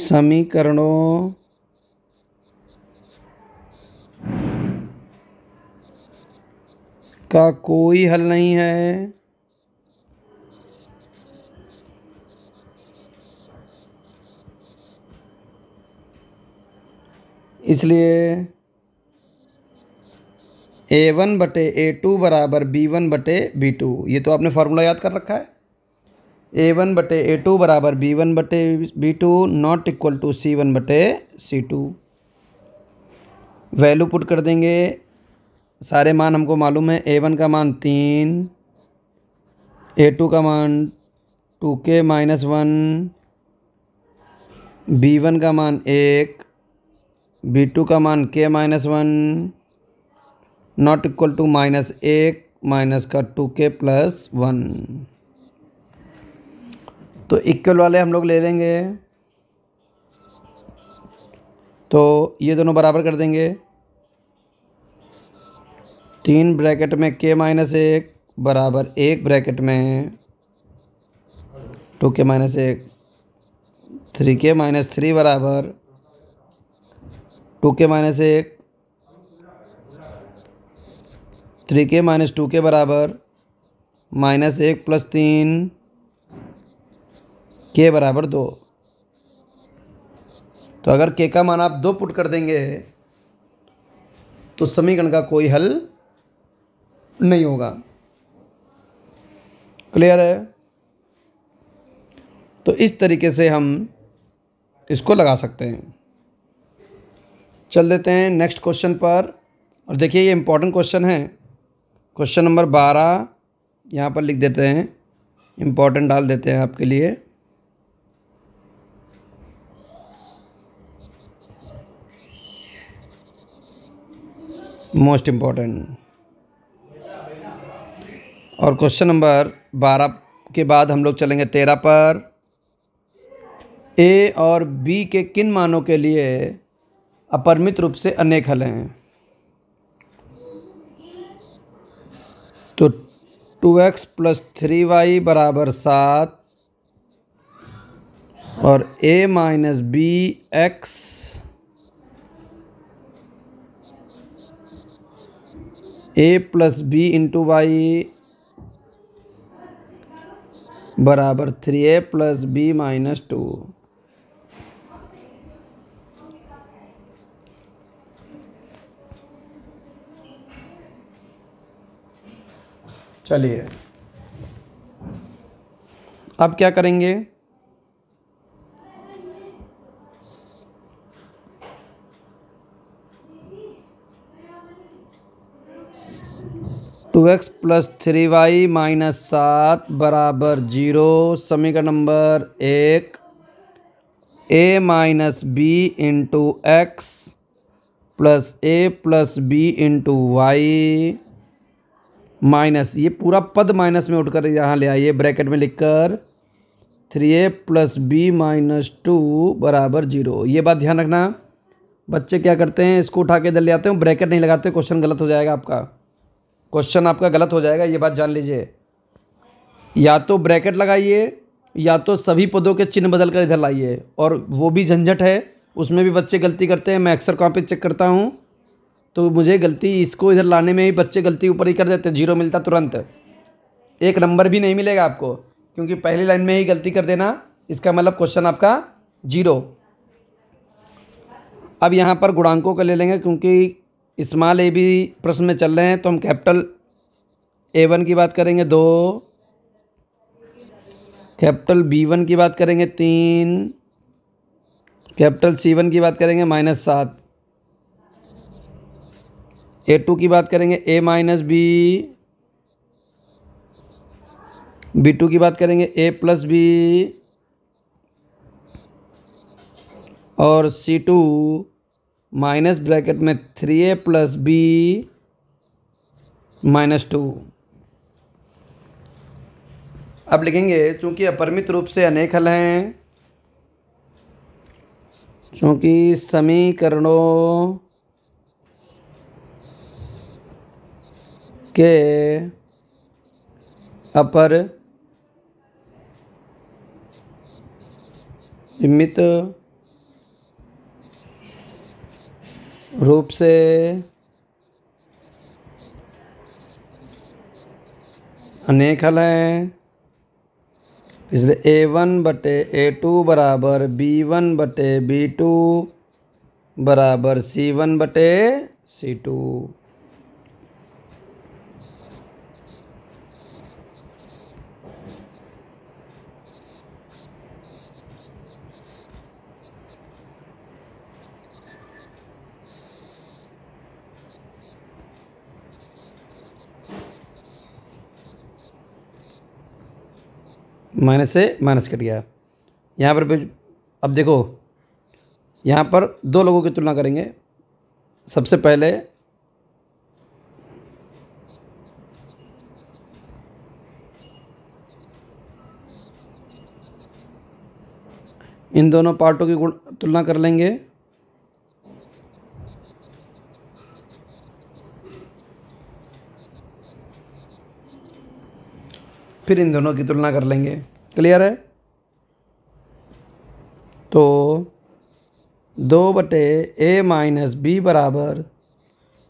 समीकरणों का कोई हल नहीं है, इसलिए ए वन बटे ए टू बराबर बी वन बटे बी टू। ये तो आपने फार्मूला याद कर रखा है, ए वन बटे ए टू बराबर बी वन बटे B two not equal to C one बटे सी टू। वैल्यू पुट कर देंगे, सारे मान हमको मालूम है। ए वन का मान तीन, ए टू का मान to k minus one, b one का मान एक, बी टू का मान k minus one not equal to minus एक माइनस का टू के प्लस वन। तो इक्वल वाले हम लोग ले लेंगे, तो ये दोनों बराबर कर देंगे। तीन ब्रैकेट में के माइनस एक बराबर एक ब्रैकेट में टू के माइनस एक, थ्री के माइनस थ्री बराबर टू के माइनस एक, three k minus two k बराबर माइनस एक प्लस तीन के बराबर दो। तो अगर के का मान आप दो पुट कर देंगे तो समीकरण का कोई हल नहीं होगा। क्लियर है? तो इस तरीके से हम इसको लगा सकते हैं। चल देते हैं नेक्स्ट क्वेश्चन पर, और देखिए ये इम्पोर्टेंट क्वेश्चन है, क्वेश्चन नंबर बारह। यहाँ पर लिख देते हैं, इम्पोर्टेंट डाल देते हैं आपके लिए। Most important. और क्वेश्चन नंबर बारह के बाद हम लोग चलेंगे तेरह पर। ए और बी के किन मानों के लिए अपरिमित रूप से अनेक हल हैं? तो two x plus three Y बराबर सात और A minus B X A plus B into Y बराबर three A plus B minus two. चलिए अब क्या करेंगे, two x plus three Y minus सात बराबर जीरो, समीकरण नंबर एक, A minus B into x plus A plus B into Y minus, ये पूरा पद माइनस में उठकर यहाँ ले आइए, ब्रैकेट में लिखकर three A plus B minus two बराबर जीरो। ये बात ध्यान रखना, बच्चे क्या करते हैं, इसको उठा के इधर ले आते हैं, ब्रैकेट नहीं लगाते, क्वेश्चन गलत हो जाएगा आपका, क्वेश्चन आपका गलत हो जाएगा। ये बात जान लीजिए, या तो ब्रैकेट लगाइए या तो सभी पदों के चिन्ह बदल कर इधर लाइए, और वो भी झंझट है, उसमें भी बच्चे गलती करते हैं। मैं अक्सर कॉपी चेक करता हूँ तो मुझे गलती इसको इधर लाने में ही बच्चे गलती ऊपर ही कर देते हैं, जीरो मिलता तुरंत, एक नंबर भी नहीं मिलेगा आपको, क्योंकि पहली लाइन में ही गलती कर देना, इसका मतलब क्वेश्चन आपका जीरो। अब यहाँ पर गुणांकों का ले लेंगे, क्योंकि स्मॉल ए भी प्रश्न में चल रहे हैं, तो हम कैपिटल ए वन की बात करेंगे दो, कैपिटल बी वन की बात करेंगे तीन, कैपिटल सी वन की बात करेंगे माइनस सात, ए टू की बात करेंगे A minus B, B two की बात करेंगे ए प्लस बी, और सी टू माइनस ब्रैकेट में three A plus B minus two. अब लिखेंगे, चूँकि अपरिमित रूप से अनेक हल हैं, चूँकि समीकरणों के अपरिमित रूप से अनेक हल हैं, इसलिए ए वन बटे ए टू बराबर बी वन बटे बी टू बराबर सी वन बटे सी टू। माइनस से माइनस कट गया। यहाँ पर अब देखो, यहाँ पर दो लोगों की तुलना करेंगे। सबसे पहले इन दोनों पार्टों की गुण तुलना कर लेंगे। फिर इन दोनों की तुलना कर लेंगे। क्लियर है? तो दो बटे ए माइनस बी बराबर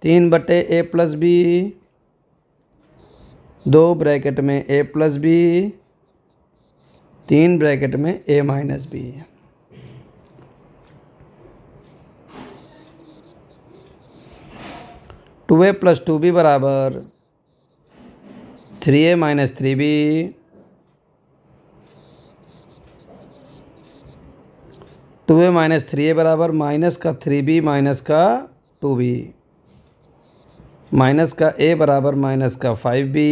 तीन बटे ए प्लस बी, दो ब्रैकेट में ए प्लस बी, तीन ब्रैकेट में A minus B. Two A plus two B बराबर three A minus three B, two A minus three A बराबर माइनस का थ्री बी माइनस का टू बी, माइनस का A बराबर minus का five B,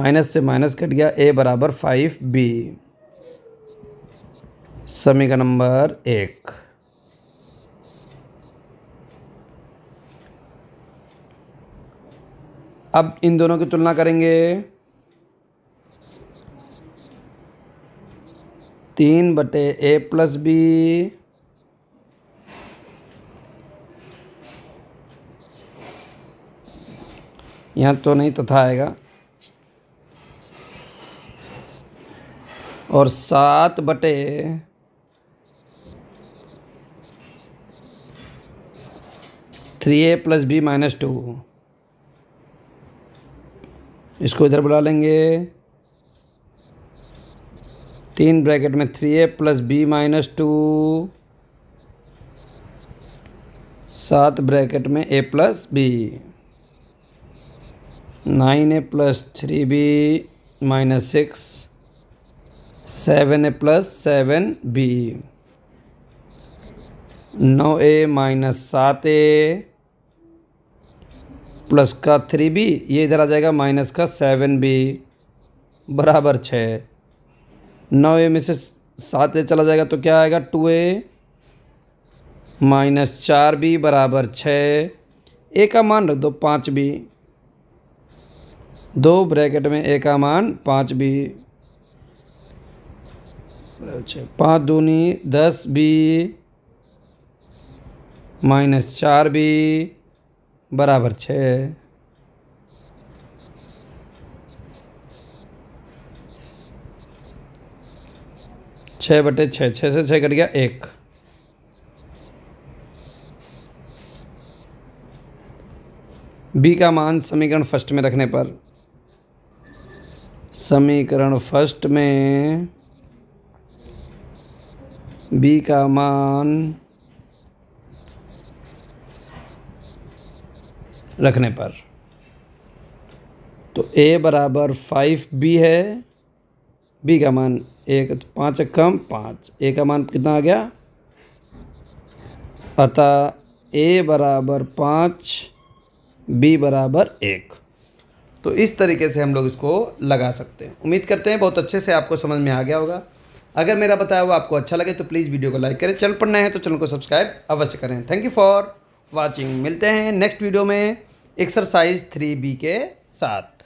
minus से minus cut गया, A बराबर फाइव बी। समीकरण नंबर एक। अब इन दोनों की तुलना करेंगे। तीन बटे ए प्लस बी यहाँ तो नहीं तो था आएगा, और सात बटे three A plus B minus two, इसको इधर बुला लेंगे। तीन ब्रैकेट में three A plus B minus two, सात ब्रैकेट में A plus B, nine A plus three B minus six, seven A plus seven B, नौ ए माइनस सात ए प्लस का थ्री बी, ये इधर आ जाएगा माइनस का सेवन बी बराबर छः। नौ ए में से सात ए चला जाएगा तो क्या आएगा, टू ए माइनस चार बी बराबर छः। ए का मान रख दो पाँच बी, दो ब्रैकेट में ए का मान पाँच बी, पाँच दूनी दस बी माइनस चार बी बराबर छः। छः बटे छः, छः से छः कट गया एक। बी का मान समीकरण फर्स्ट में रखने पर, समीकरण फर्स्ट में बी का मान रखने पर तो a बराबर फाइव बी है। b का मान एक तो पाँच कम पाँच, a का मान कितना आ गया, अतः a बराबर पाँच b बराबर एक। तो इस तरीके से हम लोग इसको लगा सकते हैं। उम्मीद करते हैं बहुत अच्छे से आपको समझ में आ गया होगा। अगर मेरा बताया हुआ आपको अच्छा लगे तो प्लीज़ वीडियो को लाइक करें, चैनल पर नए हैं तो चैनल को सब्सक्राइब अवश्य करें। Thank you for watching. मिलते हैं नेक्स्ट वीडियो में एक्सरसाइज थ्री बी के साथ।